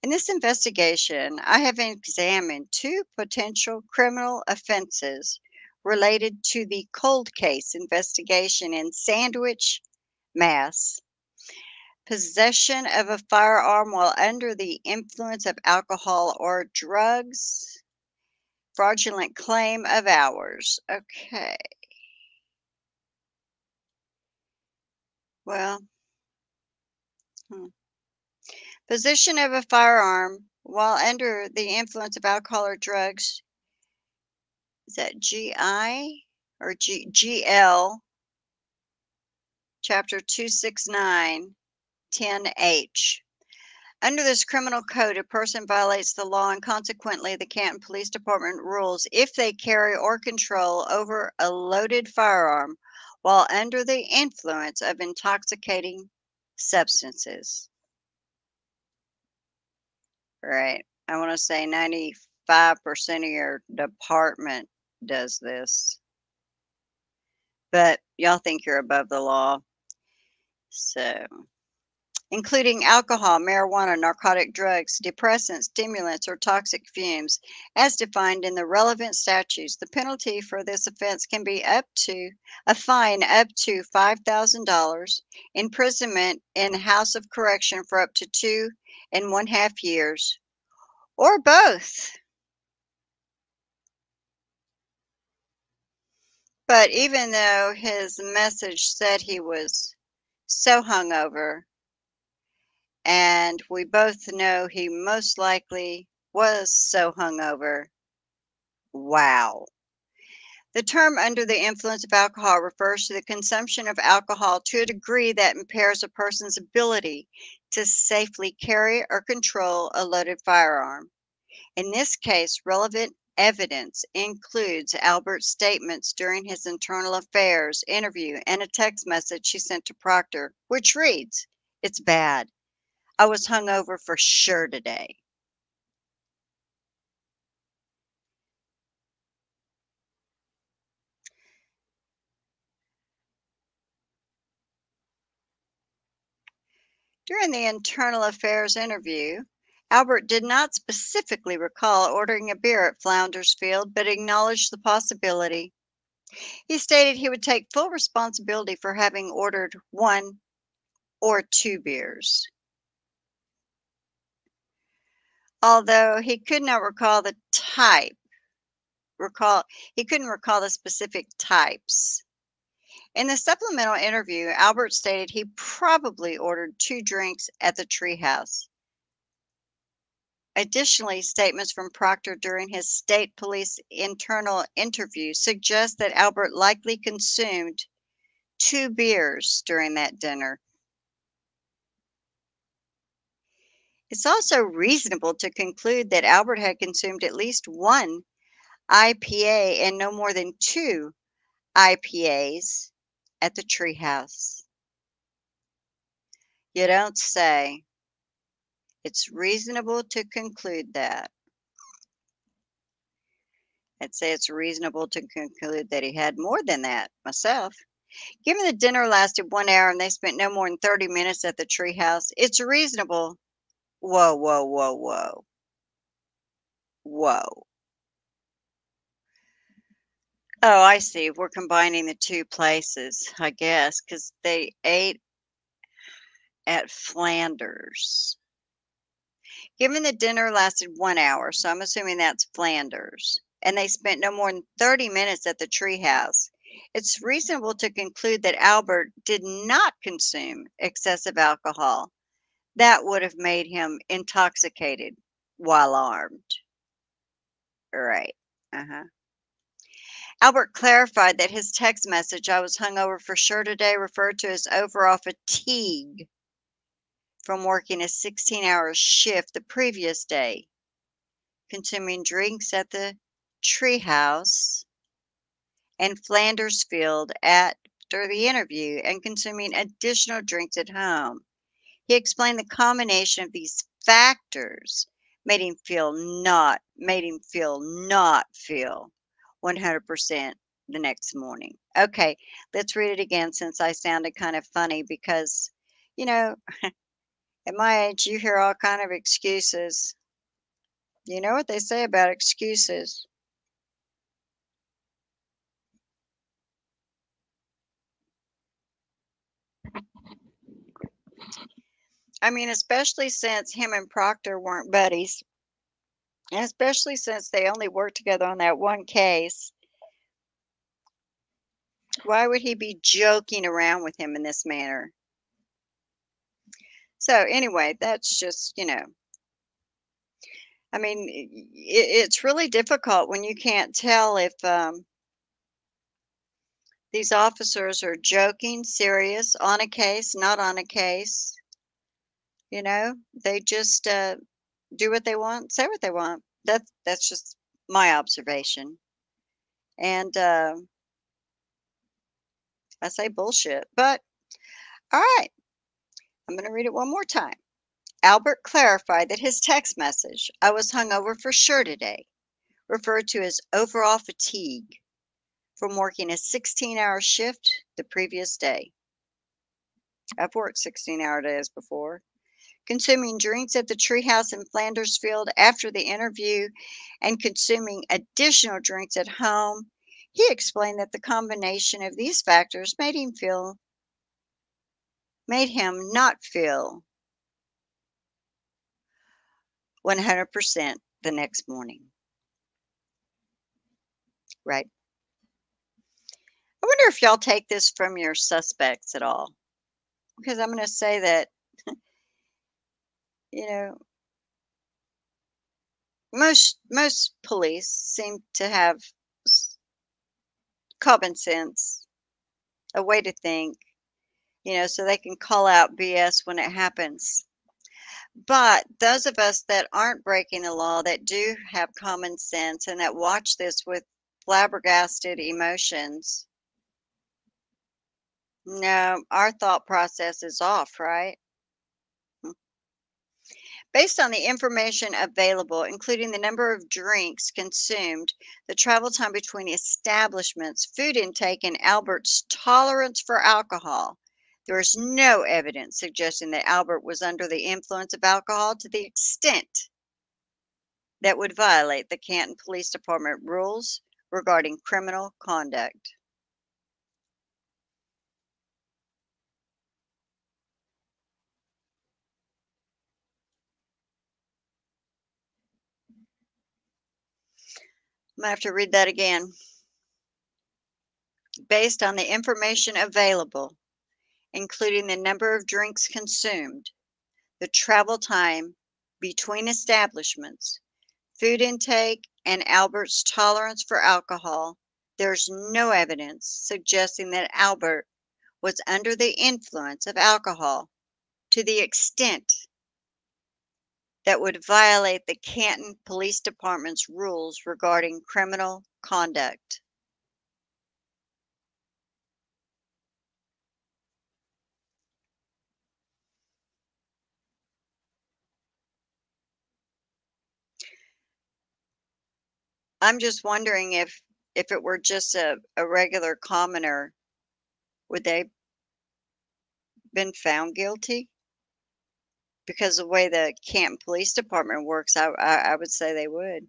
In this investigation, I have examined two potential criminal offenses related to the cold case investigation in Sandwich, Mass. Possession of a firearm while under the influence of alcohol or drugs. Fraudulent claim of hours. Okay. Well. Possession of a firearm while under the influence of alcohol or drugs. Is that GI or GL? Chapter 269, 10H. Under this criminal code, a person violates the law and consequently the Canton Police Department rules if they carry or control over a loaded firearm while under the influence of intoxicating substances. All right. I want to say 95% of your department does this. But y'all think you're above the law. So, including alcohol, marijuana, narcotic drugs, depressants, stimulants, or toxic fumes, as defined in the relevant statutes. The penalty for this offense can be up to a fine up to $5,000, imprisonment in house of correction for up to 2.5 years, or both. But even though his message said he was so hungover, and we both know he most likely was so hungover. Wow. The term under the influence of alcohol refers to the consumption of alcohol to a degree that impairs a person's ability to safely carry or control a loaded firearm. In this case, relevant evidence includes Albert's statements during his internal affairs interview and a text message he sent to Proctor, which reads, "It's bad. I was hungover for sure today." During the internal affairs interview, Albert did not specifically recall ordering a beer at Flanders Field, but acknowledged the possibility. He stated he would take full responsibility for having ordered one or two beers. Although he could not recall the type, he couldn't recall the specific types. In the supplemental interview, Albert stated he probably ordered 2 drinks at the Treehouse. Additionally, statements from Proctor during his state police internal interview suggest that Albert likely consumed 2 beers during that dinner. It's also reasonable to conclude that Albert had consumed at least 1 IPA and no more than 2 IPAs at the Treehouse. You don't say. It's reasonable to conclude that. I'd say it's reasonable to conclude that he had more than that myself. Given the dinner lasted 1 hour and they spent no more than 30 minutes at the Treehouse, it's reasonable. Whoa, whoa, whoa, whoa. Whoa. Oh, I see. We're combining the two places, I guess, because they ate at Flanders. Given the dinner lasted 1 hour, so I'm assuming that's Flanders, and they spent no more than 30 minutes at the Treehouse, it's reasonable to conclude that Albert did not consume excessive alcohol. That would have made him intoxicated while armed. All right. Albert clarified that his text message, "I was hungover for sure today," referred to his overall fatigue from working a 16-hour shift the previous day, consuming drinks at the Treehouse and Flanders Field after the interview, and consuming additional drinks at home. He explained the combination of these factors made him feel not 100% the next morning. Okay, let's read it again, since I sounded kind of funny, because, you know, at my age, you hear all kind of excuses. You know what they say about excuses. I mean, especially since him and Proctor weren't buddies, and especially since they only worked together on that one case. Why would he be joking around with him in this manner? So anyway, that's just, you know, I mean, it's really difficult when you can't tell if these officers are joking, serious, on a case, not on a case. You know, they just do what they want, say what they want. That's just my observation. And I say bullshit, but all right. I'm going to read it one more time. Albert clarified that his text message, "I was hungover for sure today," referred to his overall fatigue from working a 16-hour shift the previous day. I've worked 16-hour days before. Consuming drinks at the Treehouse in Flanders Field after the interview, and consuming additional drinks at home. He explained that the combination of these factors made him not feel 100% the next morning. Right. I wonder if y'all take this from your suspects at all. Because I'm going to say that, you know, most police seem to have common sense, a way to think, you know, so they can call out BS when it happens. But those of us that aren't breaking the law, that do have common sense, and that watch this with flabbergasted emotions, no, our thought process is off, right? Based on the information available, including the number of drinks consumed, the travel time between establishments, food intake, and Albert's tolerance for alcohol, there is no evidence suggesting that Albert was under the influence of alcohol to the extent that would violate the Canton Police Department rules regarding criminal conduct. I'm gonna have to read that again. Based on the information available, including the number of drinks consumed, the travel time between establishments, food intake, and Albert's tolerance for alcohol, there's no evidence suggesting that Albert was under the influence of alcohol to the extent that would violate the Canton Police Department's rules regarding criminal conduct. I'm just wondering if it were just a regular commoner, would they been found guilty? Because the way the Canton Police Department works, I would say they would.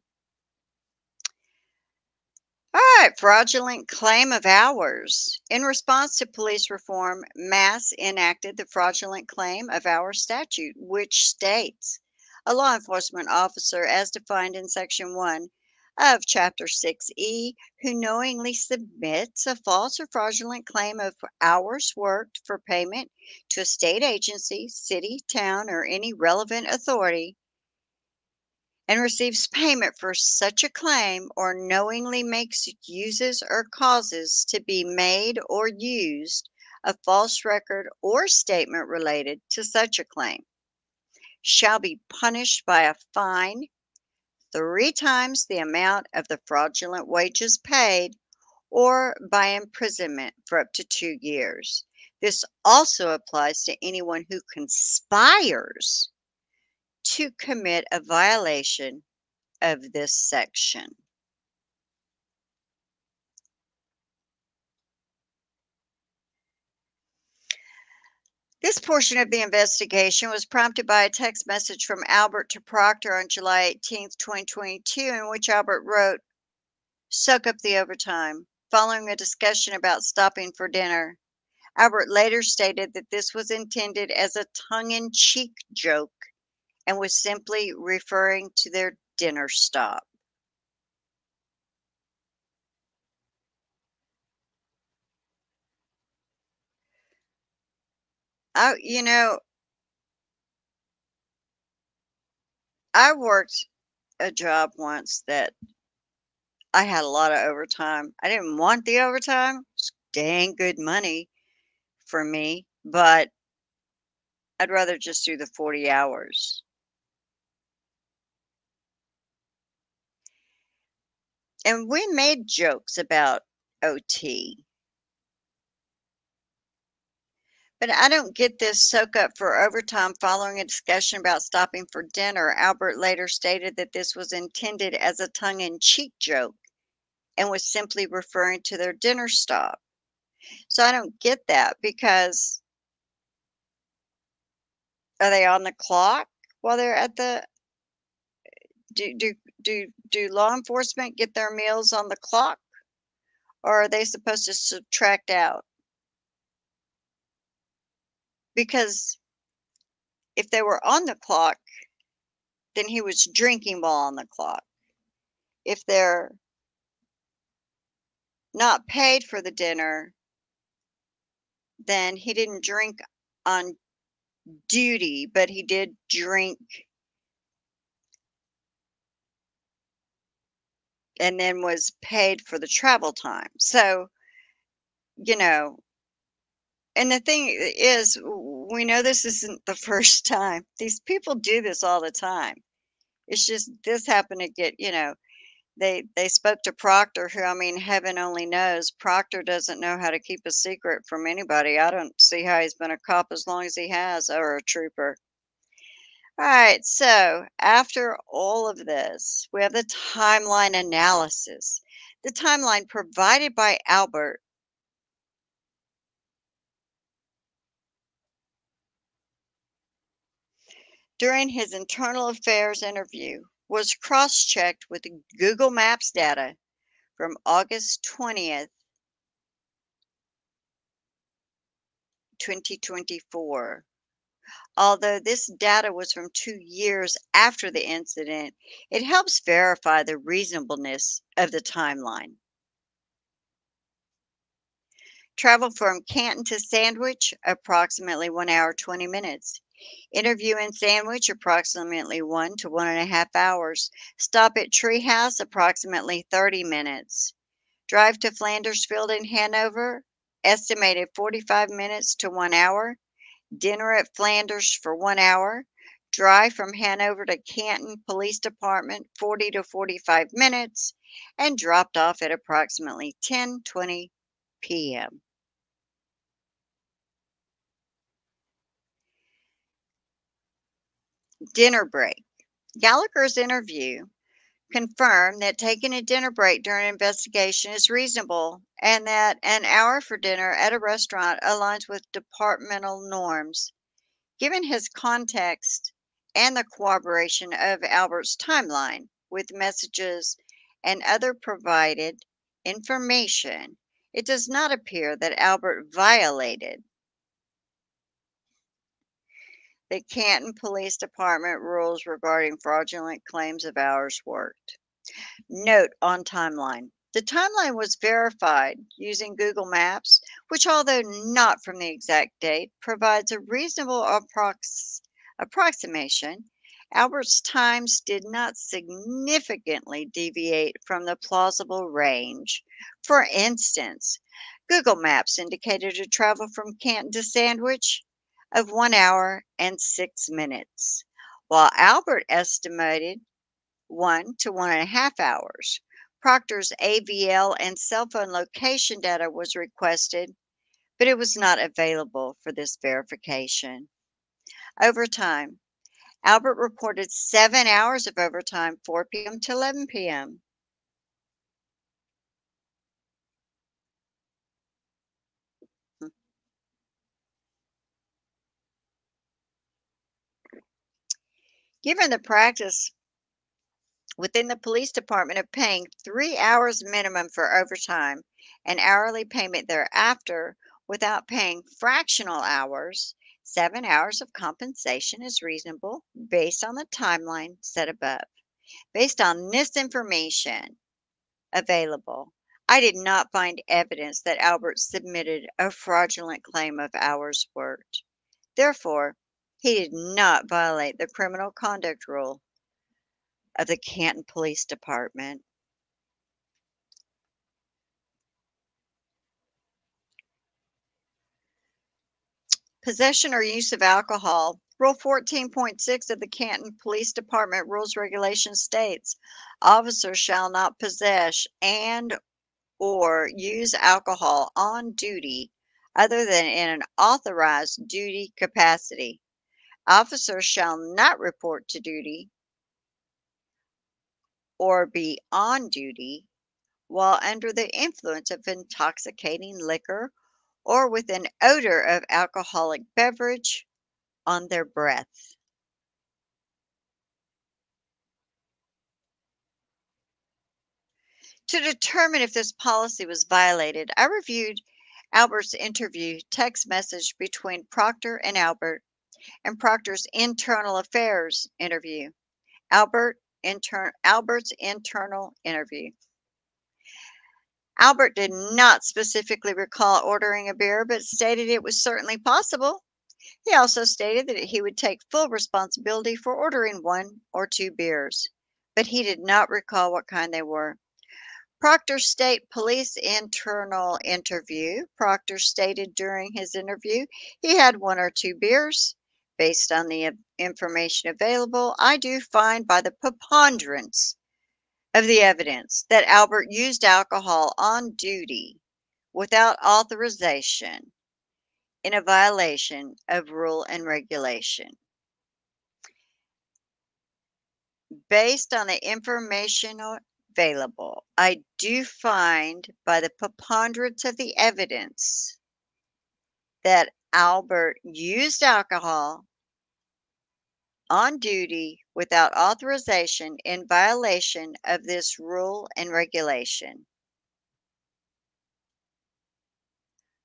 All right, fraudulent claim of hours. In response to police reform, Mass enacted the fraudulent claim of hours statute, which states a law enforcement officer, as defined in Section 1 of Chapter 6E, who knowingly submits a false or fraudulent claim of hours worked for payment to a state agency, city, town, or any relevant authority, and receives payment for such a claim, or knowingly makes, uses, or causes to be made or used a false record or statement related to such a claim, shall be punished by a fine 3 times the amount of the fraudulent wages paid, or by imprisonment for up to 2 years. This also applies to anyone who conspires to commit a violation of this section. This portion of the investigation was prompted by a text message from Albert to Proctor on July 18, 2022, in which Albert wrote, "Soak up the overtime," following a discussion about stopping for dinner. Albert later stated that this was intended as a tongue-in-cheek joke and was simply referring to their dinner stop. I worked a job once that I had a lot of overtime. I didn't want the overtime. It's dang good money for me, but I'd rather just do the 40 hours. And we made jokes about OT. But I don't get this soak up for overtime following a discussion about stopping for dinner. Albert later stated that this was intended as a tongue-in-cheek joke and was simply referring to their dinner stop. So I don't get that, because are they on the clock while they're at the... Do law enforcement get their meals on the clock, or are they supposed to subtract out? Because if they were on the clock, then he was drinking while on the clock. If they're not paid for the dinner, then he didn't drink on duty, but he did drink and then was paid for the travel time. So, you know, and the thing is, we know this isn't the first time. These people do this all the time. It's just this happened to get, you know, they spoke to Proctor, who, I mean, heaven only knows. Proctor doesn't know how to keep a secret from anybody. I don't see how he's been a cop as long as he has, or a trooper. All right, so after all of this, we have the timeline analysis. The timeline provided by Albert during his internal affairs interview was cross-checked with Google Maps data from August 20th, 2024, Although this data was from 2 years after the incident, it helps verify the reasonableness of the timeline. Travel from Canton to Sandwich, approximately 1 hour, 20 minutes. Interview in Sandwich, approximately 1 to 1.5 hours. Stop at Treehouse, approximately 30 minutes. Drive to Flanders Field in Hanover, estimated 45 minutes to 1 hour. Dinner at Flanders for 1 hour. Drive from Hanover to Canton Police Department, 40 to 45 minutes. And dropped off at approximately 10:20 p.m. Dinner break. Gallagher's interview confirmed that taking a dinner break during an investigation is reasonable and that an hour for dinner at a restaurant aligns with departmental norms. Given his context and the corroboration of Albert's timeline with messages and other provided information, it does not appear that Albert violated the Canton Police Department rules regarding fraudulent claims of hours worked. Note on timeline. The timeline was verified using Google Maps, which, although not from the exact date, provides a reasonable approximation. Albert's times did not significantly deviate from the plausible range. For instance, Google Maps indicated a travel from Canton to Sandwich of 1 hour and 6 minutes, while Albert estimated 1 to 1.5 hours. Proctor's AVL and cell phone location data was requested, but it was not available for this verification. Overtime. Albert reported 7 hours of overtime, 4 p.m. to 11 p.m. Given the practice within the police department of paying 3 hours minimum for overtime and hourly payment thereafter without paying fractional hours, 7 hours of compensation is reasonable based on the timeline set above. Based on this information available, I did not find evidence that Albert submitted a fraudulent claim of hours worked. Therefore, he did not violate the criminal conduct rule of the Canton Police Department. Possession or use of alcohol. Rule 14.6 of the Canton Police Department Rules Regulation states, officers shall not possess and or use alcohol on duty other than in an authorized duty capacity. Officers shall not report to duty or be on duty while under the influence of intoxicating liquor or with an odor of alcoholic beverage on their breath. To determine if this policy was violated, I reviewed Albert's interview text message between Proctor and Albert and Proctor's internal affairs interview. Albert's internal interview. Albert did not specifically recall ordering a beer, but stated it was certainly possible. He also stated that he would take full responsibility for ordering 1 or 2 beers, but he did not recall what kind they were. Proctor State Police internal interview. Proctor stated during his interview he had 1 or 2 beers. Based on the information available, I do find by the preponderance of the evidence that Albert used alcohol on duty without authorization in a violation of rule and regulation. Based on the information available, I do find by the preponderance of the evidence that Albert used alcohol on duty without authorization in violation of this rule and regulation.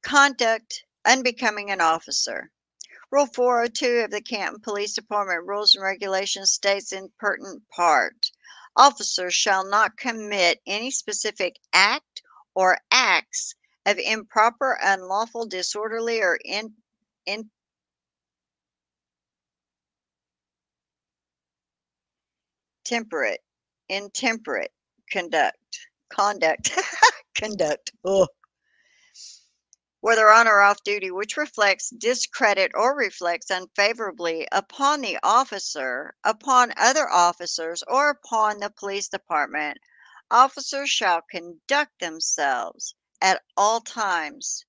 Conduct unbecoming an officer. Rule 402 of the Canton Police Department Rules and Regulations states in pertinent part, officers shall not commit any specific act or acts of improper, unlawful, disorderly, or intemperate conduct. Whether on or off duty, which reflects discredit or reflects unfavorably upon the officer, upon other officers, or upon the police department, officers shall conduct themselves at all times,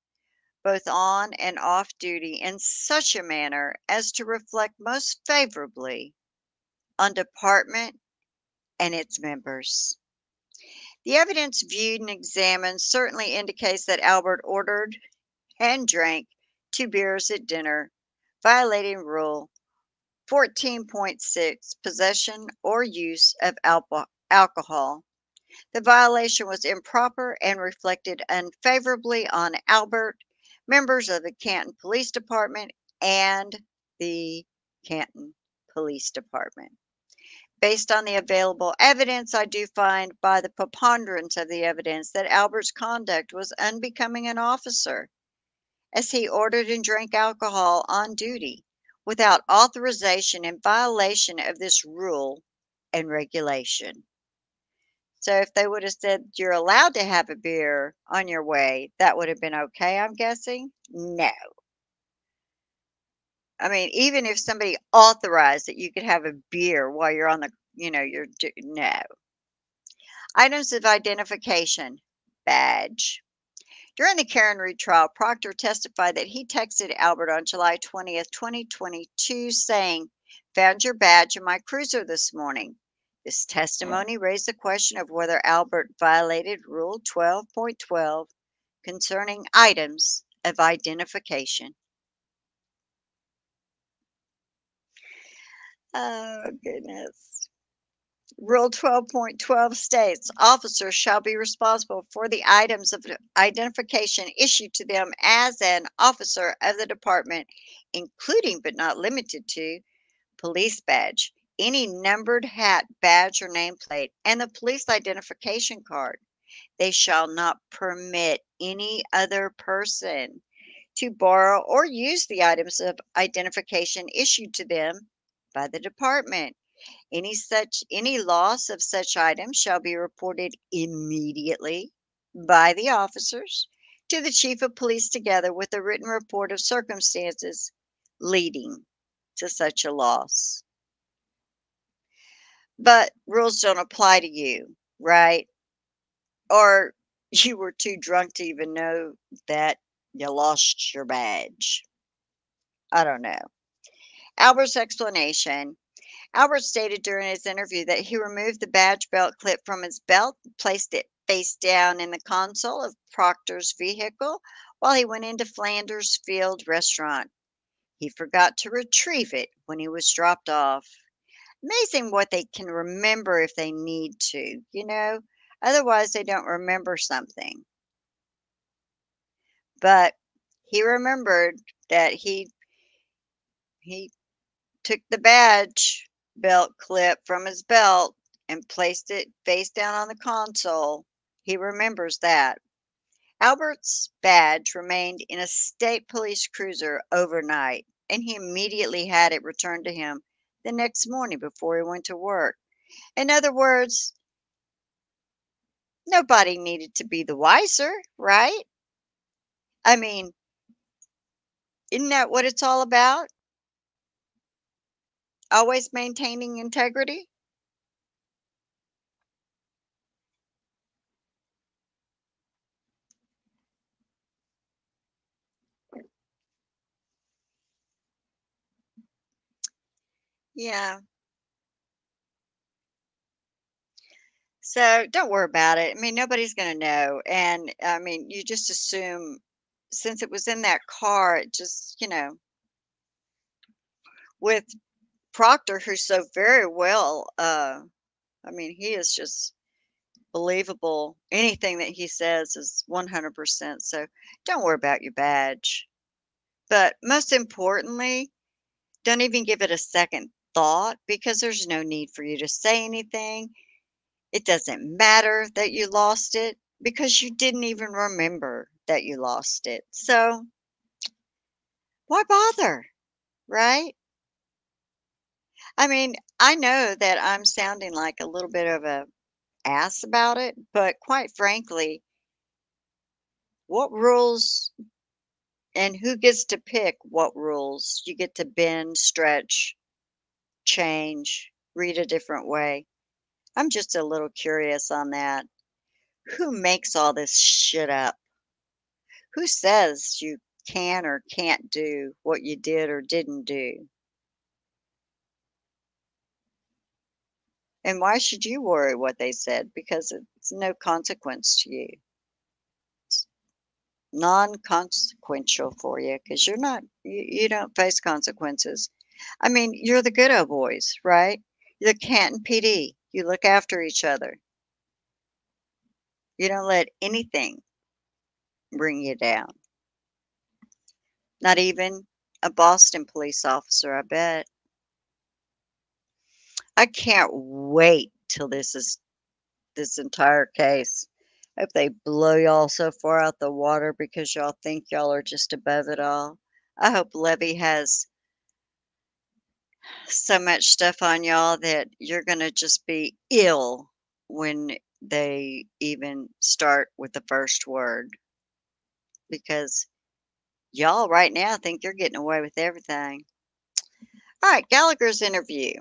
both on and off duty, in such a manner as to reflect most favorably on department and its members. The evidence viewed and examined certainly indicates that Albert ordered and drank 2 beers at dinner, violating Rule 14.6, possession or use of alcohol. The violation was improper and reflected unfavorably on Albert, members of the Canton Police Department, and the Canton Police Department. Based on the available evidence, I do find by the preponderance of the evidence that Albert's conduct was unbecoming an officer, as he ordered and drank alcohol on duty without authorization in violation of this rule and regulation. So if they would have said you're allowed to have a beer on your way, that would have been okay, I'm guessing? No. I mean, even if somebody authorized that you could have a beer while you're on the, no. Items of identification, badge. During the Karen Read trial, Proctor testified that he texted Albert on July 20th, 2022, saying, "Found your badge in my cruiser this morning." This testimony raised the question of whether Albert violated Rule 12.12 concerning items of identification. Oh, goodness. Rule 12.12 states, officers shall be responsible for the items of identification issued to them as an officer of the department, including but not limited to police badge, any numbered hat, badge, or nameplate, and the police identification card. They shall not permit any other person to borrow or use the items of identification issued to them by the department. Any loss of such items shall be reported immediately by the officers to the chief of police, together with a written report of circumstances leading to such a loss. But rules don't apply to you, right? Or you were too drunk to even know that you lost your badge. I don't know. Albert's explanation. Albert stated during his interview that he removed the badge belt clip from his belt, placed it face down in the console of Proctor's vehicle while he went into Flanders Field restaurant. He forgot to retrieve it when he was dropped off. Amazing what they can remember if they need to, you know? Otherwise, they don't remember something. But he remembered that he took the badge belt clip from his belt and placed it face down on the console. He remembers that. Albert's badge remained in a state police cruiser overnight, and he immediately had it returned to him the next morning before he went to work. In other words, nobody needed to be the wiser, right? I mean, isn't that what it's all about? Always maintaining integrity? Yeah. So don't worry about it. I mean, nobody's going to know. And I mean, you just assume, since it was in that car, it just, with Proctor, who's so very well, I mean, he is just believable. Anything that he says is 100%. So don't worry about your badge. But most importantly, Don't even give it a second thought, because there's no need for you to say anything. It doesn't matter that you lost it, because you didn't even remember that you lost it. So why bother, right? I mean, I know that I'm sounding like a little bit of an ass about it, but quite frankly, what rules and who gets to pick what rules? You get to bend, stretch, change, read a different way. I'm just a little curious on that. Who makes all this shit up? Who says you can or can't do what you did or didn't do? And why should you worry what they said? Because it's no consequence to you. It's non-consequential for you, because you're not, you don't face consequences. I mean, you're the good old boys, right? You're the Canton PD. You look after each other. You don't let anything bring you down. Not even a Boston police officer, I bet. I can't wait till this entire case. I hope they blow y'all so far out the water because y'all think y'all are just above it all. I hope Levy has so much stuff on y'all that you're going to just be ill when they even start with the first word. Because y'all right now think you're getting away with everything. All right, Gallagher's interview.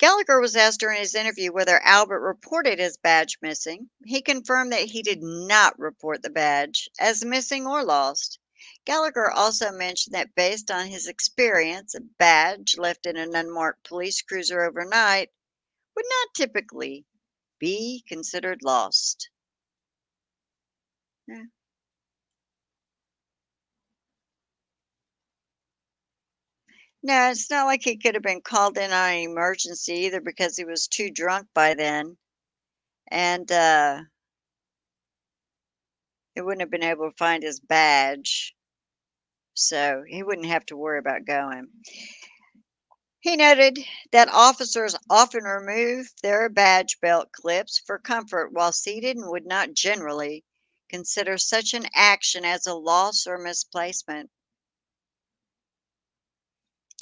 Gallagher was asked during his interview whether Albert reported his badge missing. He confirmed that he did not report the badge as missing or lost. Gallagher also mentioned that based on his experience, a badge left in an unmarked police cruiser overnight would not typically be considered lost. Yeah. No, it's not like he could have been called in on an emergency either, because he was too drunk by then. And he wouldn't have been able to find his badge. So he wouldn't have to worry about going. He noted that officers often remove their badge belt clips for comfort while seated and would not generally consider such an action as a loss or misplacement.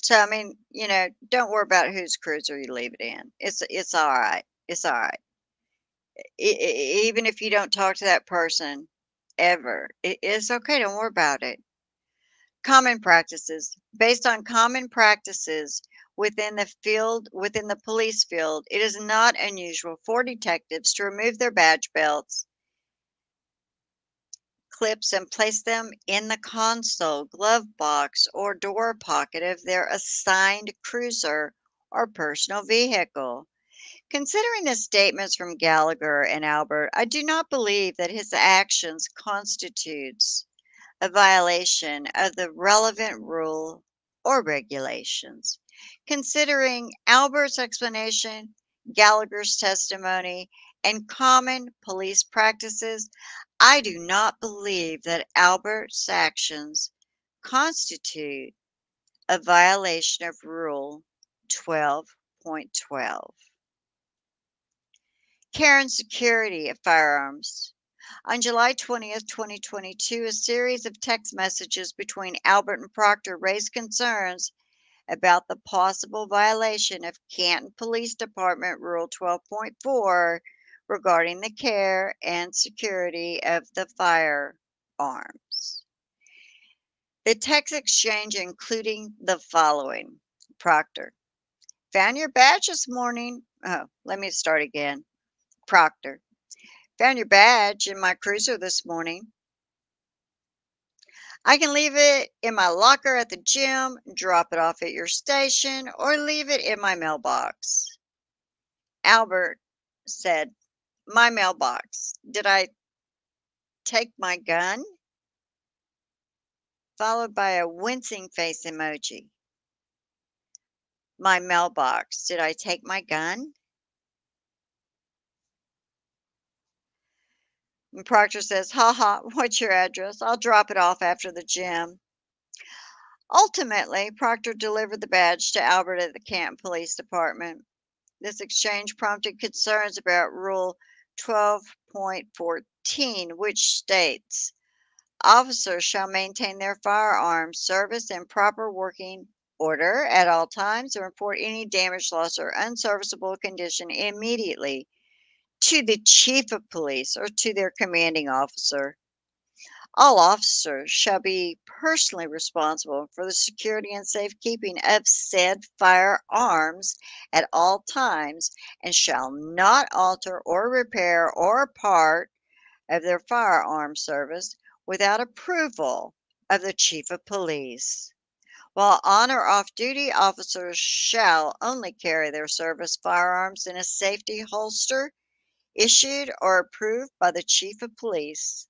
So, I mean, you know, don't worry about whose cruiser you leave it in. It's all right. It's all right. Even if you don't talk to that person ever, it's okay. Don't worry about it. Common practices. Based on common practices within the field, within the police field, it is not unusual for detectives to remove their badge belts, clips, and place them in the console, glove box, or door pocket of their assigned cruiser or personal vehicle. Considering the statements from Gallagher and Albert, I do not believe that his actions constitutes a violation of the relevant rule or regulations. Considering Albert's explanation, Gallagher's testimony, and common police practices, I do not believe that Albert's actions constitute a violation of Rule 12.12. Karen's security of firearms. On July 20th, 2022, a series of text messages between Albert and Proctor raised concerns about the possible violation of Canton Police Department Rule 12.4 regarding the care and security of the firearms. The text exchange including the following. Proctor: found your badge this morning. Oh, let me start again. Proctor: found your badge in my cruiser this morning. I can leave it in my locker at the gym, drop it off at your station, or leave it in my mailbox. Albert said, my mailbox. Did I take my gun? Followed by a wincing face emoji. My mailbox. Did I take my gun? And Proctor says, haha, what's your address? I'll drop it off after the gym. Ultimately, Proctor delivered the badge to Albert at the Canton Police Department. This exchange prompted concerns about Rule 12.14, which states, officers shall maintain their firearms service in proper working order at all times and report any damage, loss, or unserviceable condition immediately to the chief of police or to their commanding officer. All officers shall be personally responsible for the security and safekeeping of said firearms at all times and shall not alter or repair or part of their firearm service without approval of the chief of police. While on or off duty, officers shall only carry their service firearms in a safety holster issued or approved by the chief of police.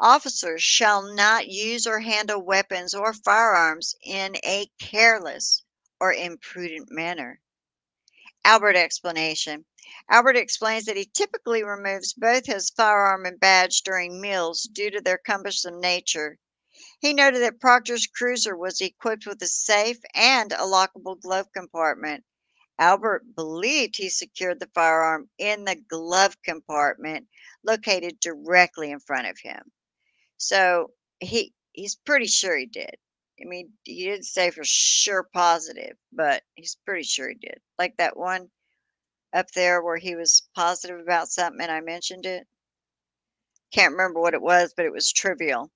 Officers shall not use or handle weapons or firearms in a careless or imprudent manner. Albert explanation. Albert explains that he typically removes both his firearm and badge during meals due to their cumbersome nature. He noted that Proctor's cruiser was equipped with a safe and a lockable glove compartment. Albert believed he secured the firearm in the glove compartment located directly in front of him. So he's pretty sure he did. I mean, he didn't say for sure positive, but he's pretty sure he did. Like that one up there where he was positive about something and I mentioned it. Can't remember what it was, but it was trivial.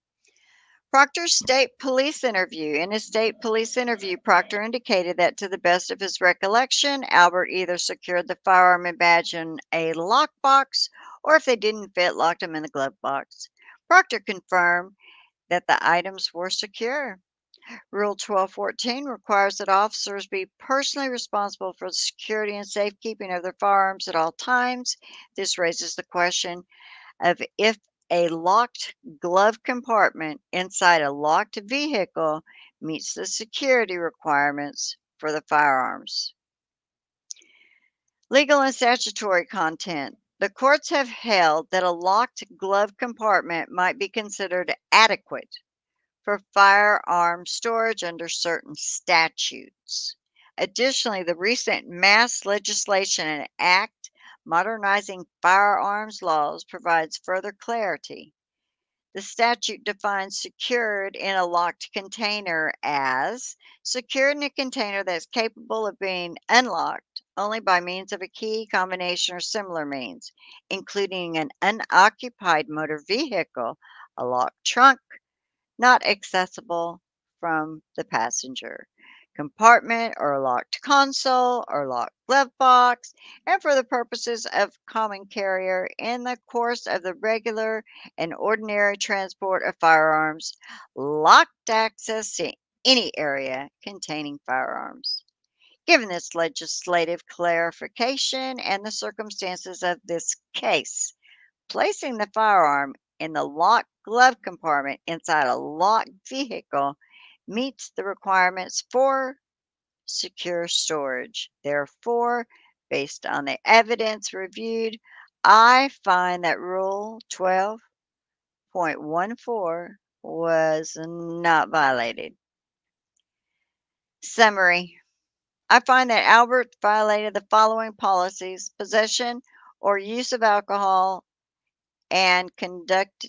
Proctor's state police interview. In his state police interview, Proctor indicated that to the best of his recollection, Albert either secured the firearm and badge in a lockbox or if they didn't fit, locked them in the glove box. Proctor confirmed that the items were secure. Rule 12.14 requires that officers be personally responsible for the security and safekeeping of their firearms at all times. This raises the question of if a locked glove compartment inside a locked vehicle meets the security requirements for the firearms. Legal and statutory content. The courts have held that a locked glove compartment might be considered adequate for firearm storage under certain statutes. Additionally, the recent mass legislation and act modernizing firearms laws provides further clarity. The statute defines secured in a locked container as secured in a container that's capable of being unlocked only by means of a key, combination, or similar means, including an unoccupied motor vehicle, a locked trunk, not accessible from the passenger, compartment or a locked console or locked glove box, and for the purposes of common carrier in the course of the regular and ordinary transport of firearms, locked access to any area containing firearms. Given this legislative clarification and the circumstances of this case, placing the firearm in the locked glove compartment inside a locked vehicle meets the requirements for secure storage. Therefore, based on the evidence reviewed, I find that Rule 12.14 was not violated. Summary. I find that Albert violated the following policies: possession or use of alcohol and conduct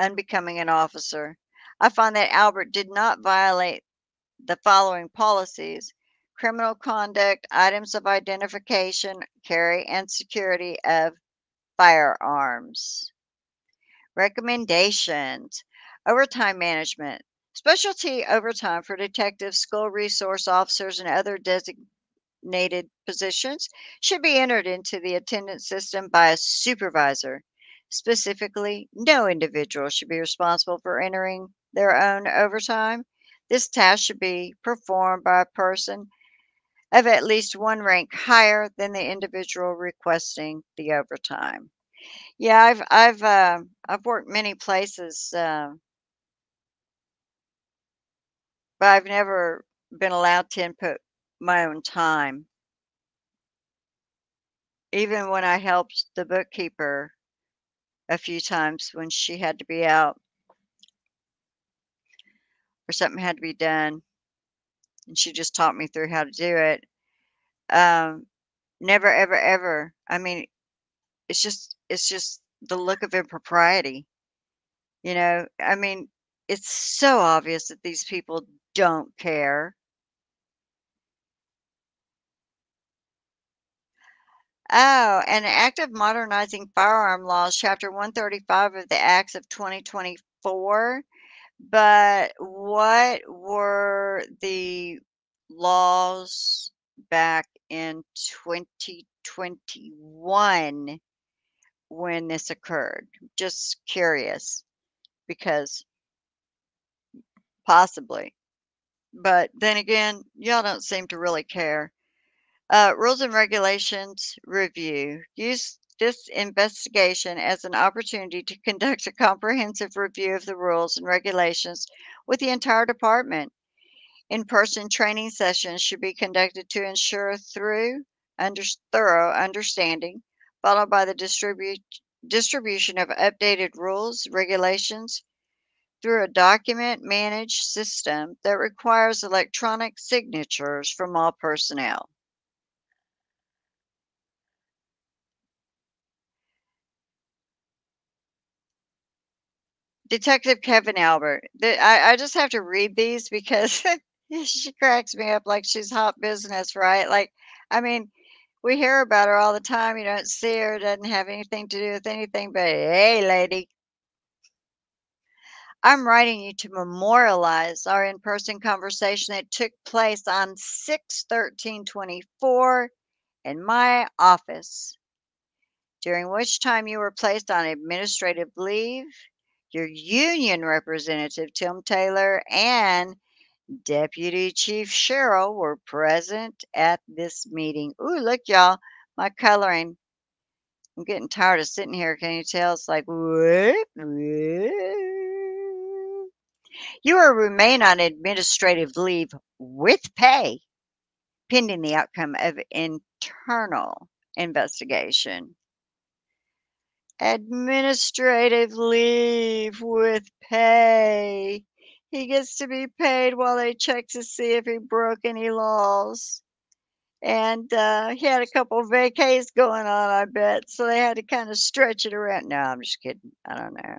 unbecoming an officer. I find that Albert did not violate the following policies: criminal conduct, items of identification, carry, and security of firearms. Recommendations. Overtime management. Specialty overtime for detectives, school resource officers, and other designated positions should be entered into the attendance system by a supervisor. Specifically, no individual should be responsible for entering their own overtime. This task should be performed by a person of at least one rank higher than the individual requesting the overtime. Yeah, I've worked many places, but I've never been allowed to input my own time. even when I helped the bookkeeper a few times when she had to be out or something had to be done, and she just taught me through how to do it. Never, ever, ever. I mean, it's just the look of impropriety. You know, I mean, it's so obvious that these people don't care. Oh, an act of modernizing firearm laws, Chapter 135 of the Acts of 2024. But what were the laws back in 2021 when this occurred? Just curious, because possibly. But then again, y'all don't seem to really care. Rules and regulations review. Use this investigation as an opportunity to conduct a comprehensive review of the rules and regulations with the entire department. In-person training sessions should be conducted to ensure thorough understanding, followed by the distribution of updated rules, regulations through a document managed system that requires electronic signatures from all personnel. Detective Kevin Albert. I just have to read these because she cracks me up like she's hot business, right? Like, I mean, we hear about her all the time. You don't see her. Doesn't have anything to do with anything. But hey, lady, I'm writing you to memorialize our in-person conversation that took place on 6/13/24 in my office, during which time you were placed on administrative leave. Your union representative, Tim Taylor, and Deputy Chief Cheryl were present at this meeting. Ooh, look, y'all, my coloring. I'm getting tired of sitting here. Can you tell? It's like, whoop, whoop. You will remain on administrative leave with pay, pending the outcome of internal investigation. Administrative leave with pay. He gets to be paid while they check to see if he broke any laws. And he had a couple of vacays going on, I bet. So they had to kind of stretch it around. No, I'm just kidding. I don't know.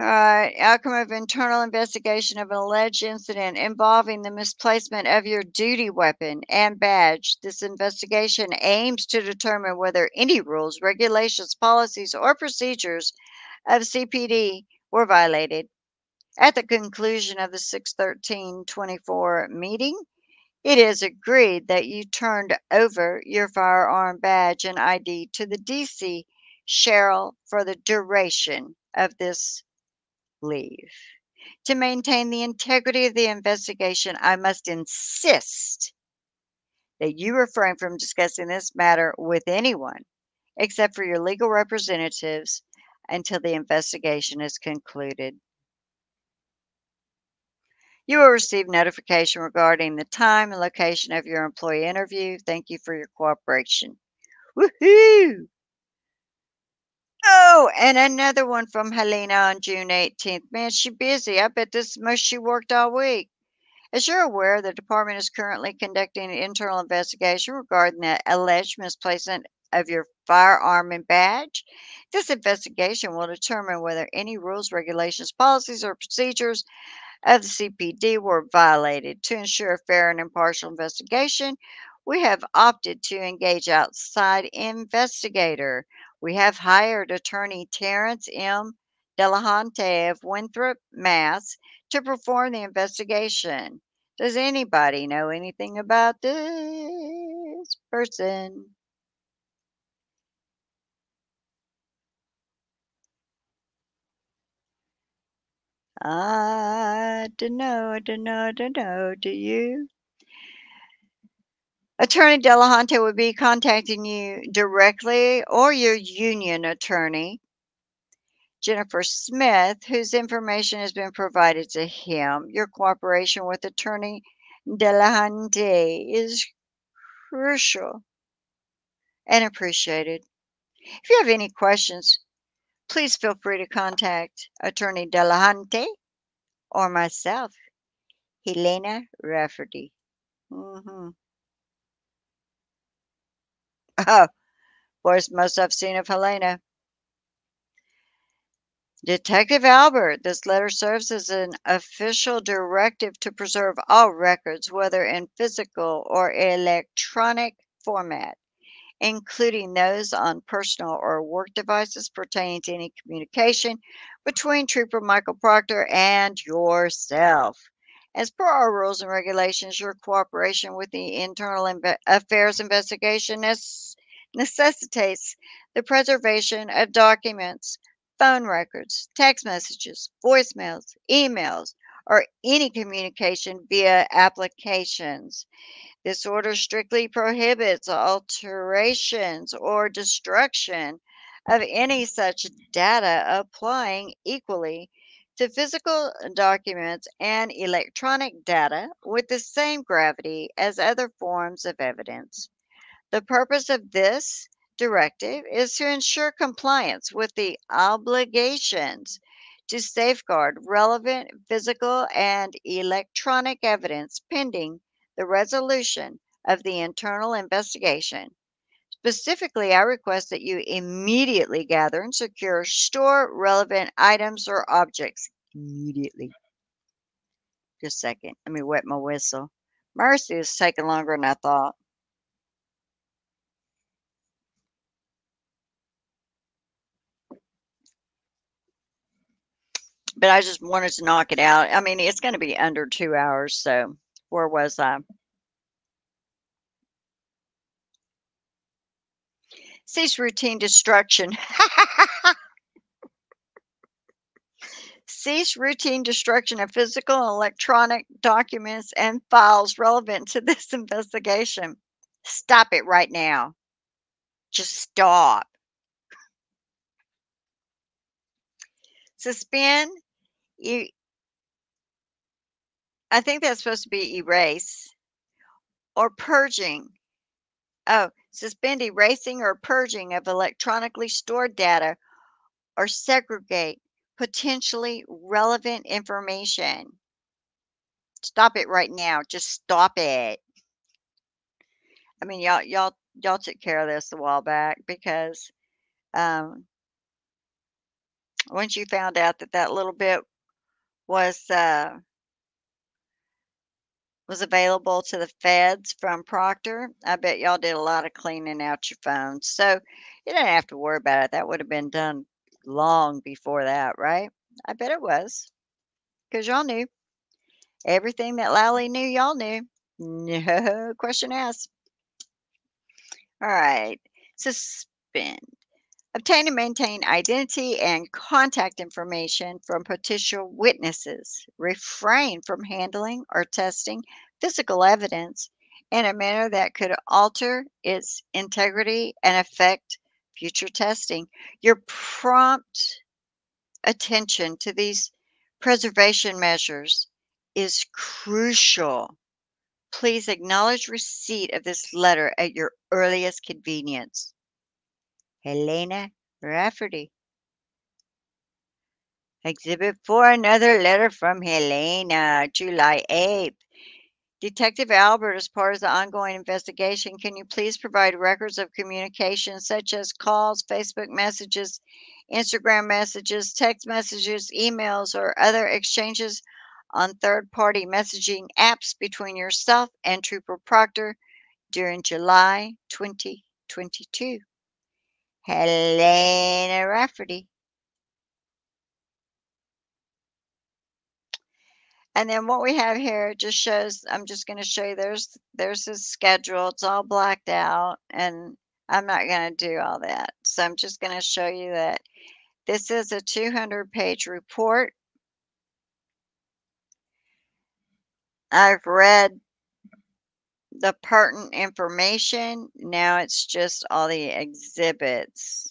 All right. Outcome of internal investigation of an alleged incident involving the misplacement of your duty weapon and badge. This investigation aims to determine whether any rules, regulations, policies, or procedures of CPD were violated. At the conclusion of the 6/13/24 meeting, it is agreed that you turned over your firearm badge and ID to the DC Cheryl for the duration of this leave. To maintain the integrity of the investigation, I must insist that you refrain from discussing this matter with anyone except for your legal representatives until the investigation is concluded. You will receive notification regarding the time and location of your employee interview. Thank you for your cooperation. Woohoo! Oh, and another one from Helena on June 18th. Man, she's busy. I bet this is the most she worked all week. As you're aware, the department is currently conducting an internal investigation regarding the alleged misplacement of your firearm and badge. This investigation will determine whether any rules, regulations, policies, or procedures of the CPD were violated. To ensure a fair and impartial investigation, we have opted to engage outside investigator. We have hired attorney Terrence M. Delahunty of Winthrop, Mass. to perform the investigation. Does anybody know anything about this person? I don't know. Do you? Attorney Delahunty would be contacting you directly or your union attorney, Jennifer Smith, whose information has been provided to him. Your cooperation with Attorney Delahunty is crucial and appreciated. If you have any questions, please feel free to contact Attorney Delahunty or myself, Helena Rafferty. Oh, of course, most I've seen of Helena. Detective Albert, this letter serves as an official directive to preserve all records, whether in physical or electronic format, including those on personal or work devices pertaining to any communication between Trooper Michael Proctor and yourself. As per our rules and regulations, your cooperation with the Internal Affairs investigation necessitates the preservation of documents, phone records, text messages, voicemails, emails, or any communication via applications. This order strictly prohibits alterations or destruction of any such data, applying equally to physical documents and electronic data with the same gravity as other forms of evidence. The purpose of this directive is to ensure compliance with the obligations to safeguard relevant physical and electronic evidence pending the resolution of the internal investigation. Specifically, I request that you immediately gather and secure, store relevant items or objects immediately. Just a second. Let me wet my whistle. Mercy, is taking longer than I thought. But I just wanted to knock it out. I mean, it's going to be under 2 hours. So where was I? Cease routine destruction. Cease routine destruction of physical and electronic documents and files relevant to this investigation. Stop it right now. Just stop. Suspend. I think that's supposed to be erase or purging. Oh, suspend erasing or purging of electronically stored data or segregate potentially relevant information. Stop it right now. Just stop it. I mean, y'all took care of this a while back because once you found out that that little bit was available to the feds from Proctor, I bet y'all did a lot of cleaning out your phones. So you didn't have to worry about it. That would have been done long before that, right? I bet it was, because y'all knew. Everything that Lally knew, y'all knew. No question asked. All right. Suspend. Obtain and maintain identity and contact information from potential witnesses. Refrain from handling or testing physical evidence in a manner that could alter its integrity and affect future testing. Your prompt attention to these preservation measures is crucial. Please acknowledge receipt of this letter at your earliest convenience. Helena Rafferty. Exhibit 4, another letter from Helena, July 8th. Detective Albert, as part of the ongoing investigation, can you please provide records of communication such as calls, Facebook messages, Instagram messages, text messages, emails, or other exchanges on third-party messaging apps between yourself and Trooper Proctor during July 2022? Helena Rafferty. And then what we have here just shows, I'm just going to show you, there's his schedule. It's all blacked out, and I'm not going to do all that. So I'm just going to show you that this is a 200-page report. I've read the pertinent information. Now it's just all the exhibits.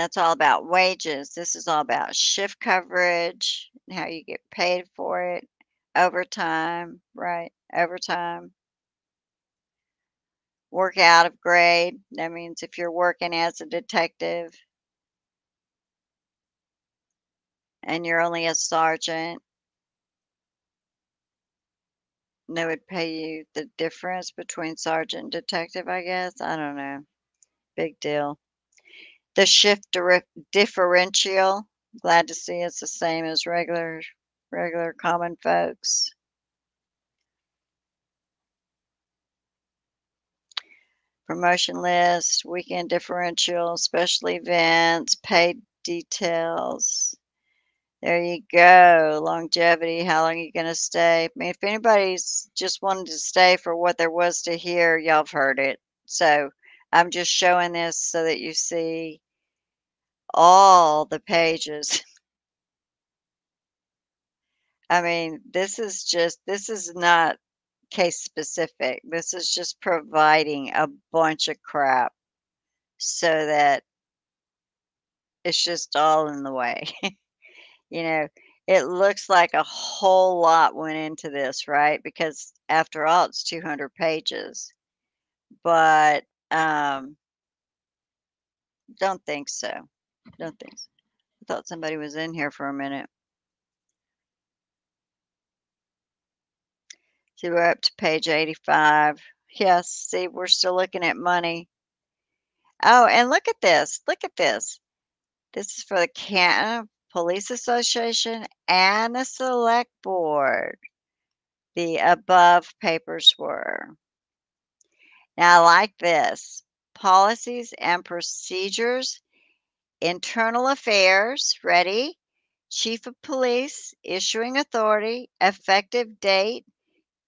That's all about wages. This is all about shift coverage and how you get paid for it, overtime, right? Overtime. Work out of grade. That means if you're working as a detective and you're only a sergeant, they would pay you the difference between sergeant and detective, I guess. I don't know. Big deal. The shift differential. Glad to see it's the same as regular common folks. Promotion list, weekend differential, special events, paid details. There you go. Longevity, how long are you going to stay? I mean, if anybody's just wanted to stay for what there was to hear, y'all have heard it. So I'm just showing this so that you see all the pages. I mean, this is not case specific. This is just providing a bunch of crap so that it's just all in the way. You know, it looks like a whole lot went into this, right? Because after all, it's 200 pages, but don't think so. Don't think so. I thought somebody was in here for a minute. See, we're up to page 85. Yes, see, we're still looking at money. Oh, and look at this. Look at this. This is for the Canton Police Association and the Select Board. The above papers were. Now, I like this. Policies and procedures. Internal affairs. Ready? Chief of Police. Issuing authority. Effective date.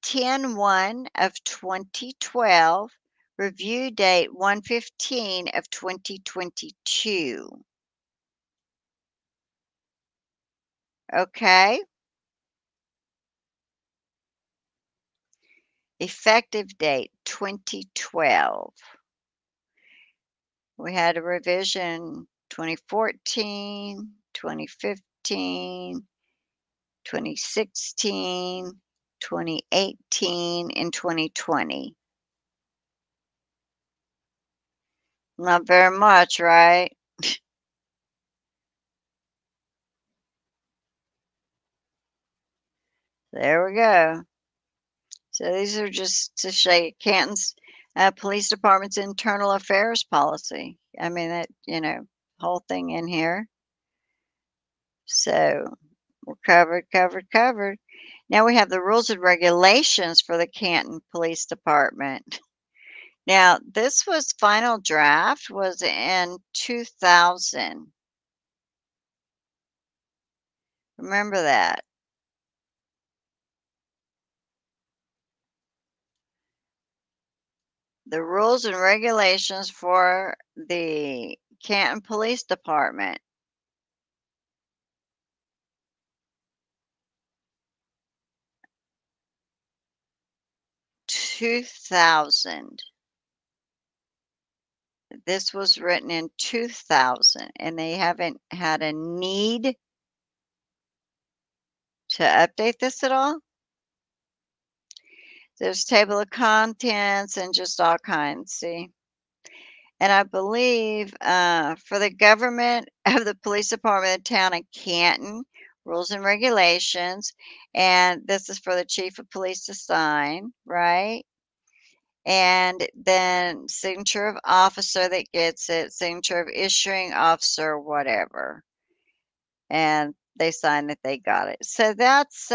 10/1 of 2012, review date 1/15 of 2022. Okay. Effective date 2012. We had a revision 2014, 2015, 2016. 2018 and 2020. Not very much, right? There we go. So these are just to show Canton's Police Department's internal affairs policy. I mean, that, you know, whole thing in here. So we're covered. Now we have the rules and regulations for the Canton Police Department. Now, this was final draft was in 2000. Remember that. The rules and regulations for the Canton Police Department. This was written in 2000, and they haven't had a need to update this at all. There's table of contents and just all kinds, see? And I believe for the government of the police department of the town of Canton, rules and regulations, and this is for the chief of police to sign, right? And then signature of officer that gets it, signature of issuing officer, whatever, and they sign that they got it. So that's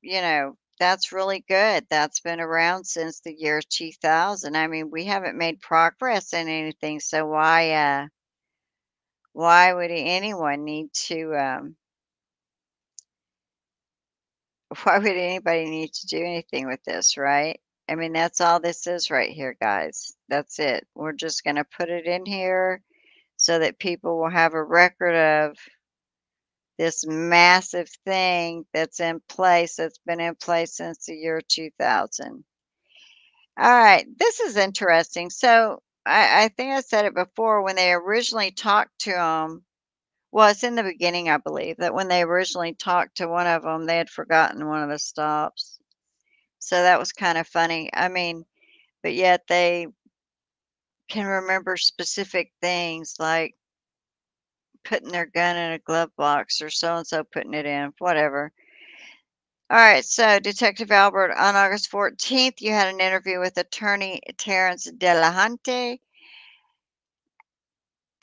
you know, that's really good. That's been around since the year 2000. I mean, we haven't made progress in anything, so why would anyone need to why would anybody need to do anything with this, right? I mean, that's all this is right here, guys. That's it. We're just going to put it in here so that people will have a record of this massive thing that's in place, that's been in place since the year 2000. All right, this is interesting. So I think I said it before, when they originally talked to him, well, it's in the beginning, I believe, that when they originally talked to one of them, they had forgotten one of the stops. So that was kind of funny. I mean, but yet they can remember specific things like putting their gun in a glove box or so-and-so putting it in, whatever. All right, so Detective Albert, on August 14th, you had an interview with attorney Terrence Delahunty.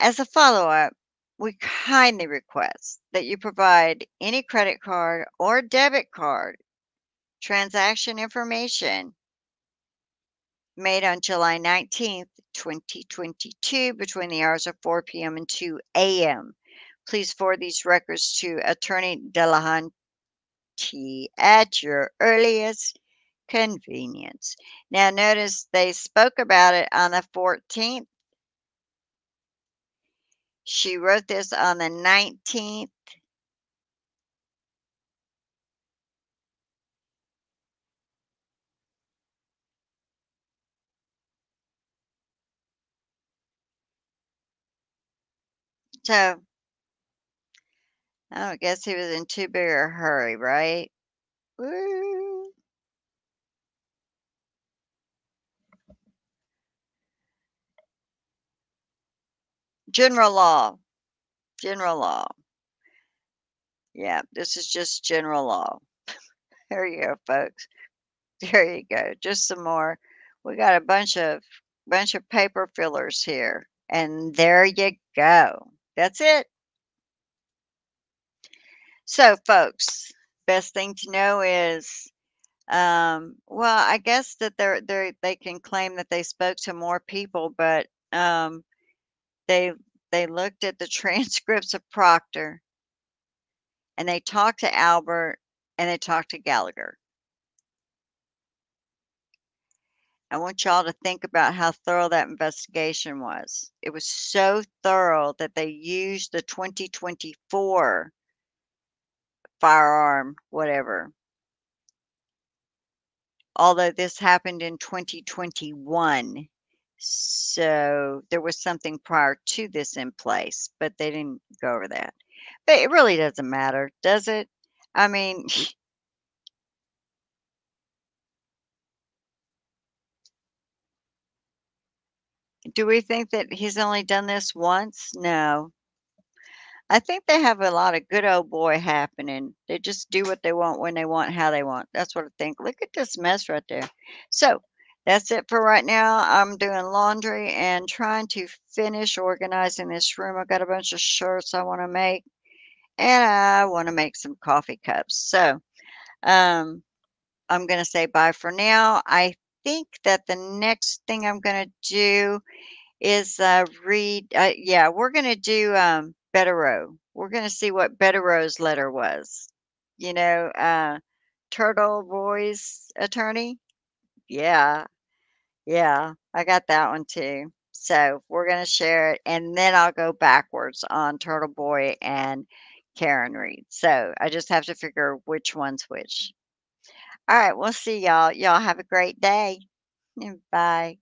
As a follow-up, we kindly request that you provide any credit card or debit card transaction information made on July 19th, 2022, between the hours of 4 p.m. and 2 a.m. Please forward these records to attorney Delahunty at your earliest convenience. Now notice they spoke about it on the 14th. She wrote this on the 19th. So I guess he was in too big a hurry, right? Woo. General law. Yeah, this is just general law. There you go, folks. There you go. Just some more. We got a bunch of paper fillers here, and there you go. That's it. So, folks, best thing to know is, well, I guess that they can claim that they spoke to more people, but they looked at the transcripts of Proctor, and they talked to Albert, and they talked to Gallagher. I want y'all to think about how thorough that investigation was. It was so thorough that they used the 2024 firearm, whatever. Although this happened in 2021, so there was something prior to this in place, but they didn't go over that. But it really doesn't matter, does it? I mean, do we think that he's only done this once? No. I think they have a lot of good old boy happening. They just do what they want, when they want, how they want. That's what I think. Look at this mess right there. So that's it for right now. I'm doing laundry and trying to finish organizing this room. I've got a bunch of shirts I want to make, and I want to make some coffee cups. So I'm going to say bye for now. I think that the next thing I'm going to do is read. Yeah, we're going to do... Bettereau. We're going to see what Bettereau's letter was. You know, Turtle Boy's attorney. Yeah. Yeah. I got that one too. So we're going to share it, and then I'll go backwards on Turtle Boy and Karen Read. So I just have to figure which one's which. All right. We'll see y'all. Y'all have a great day. Bye.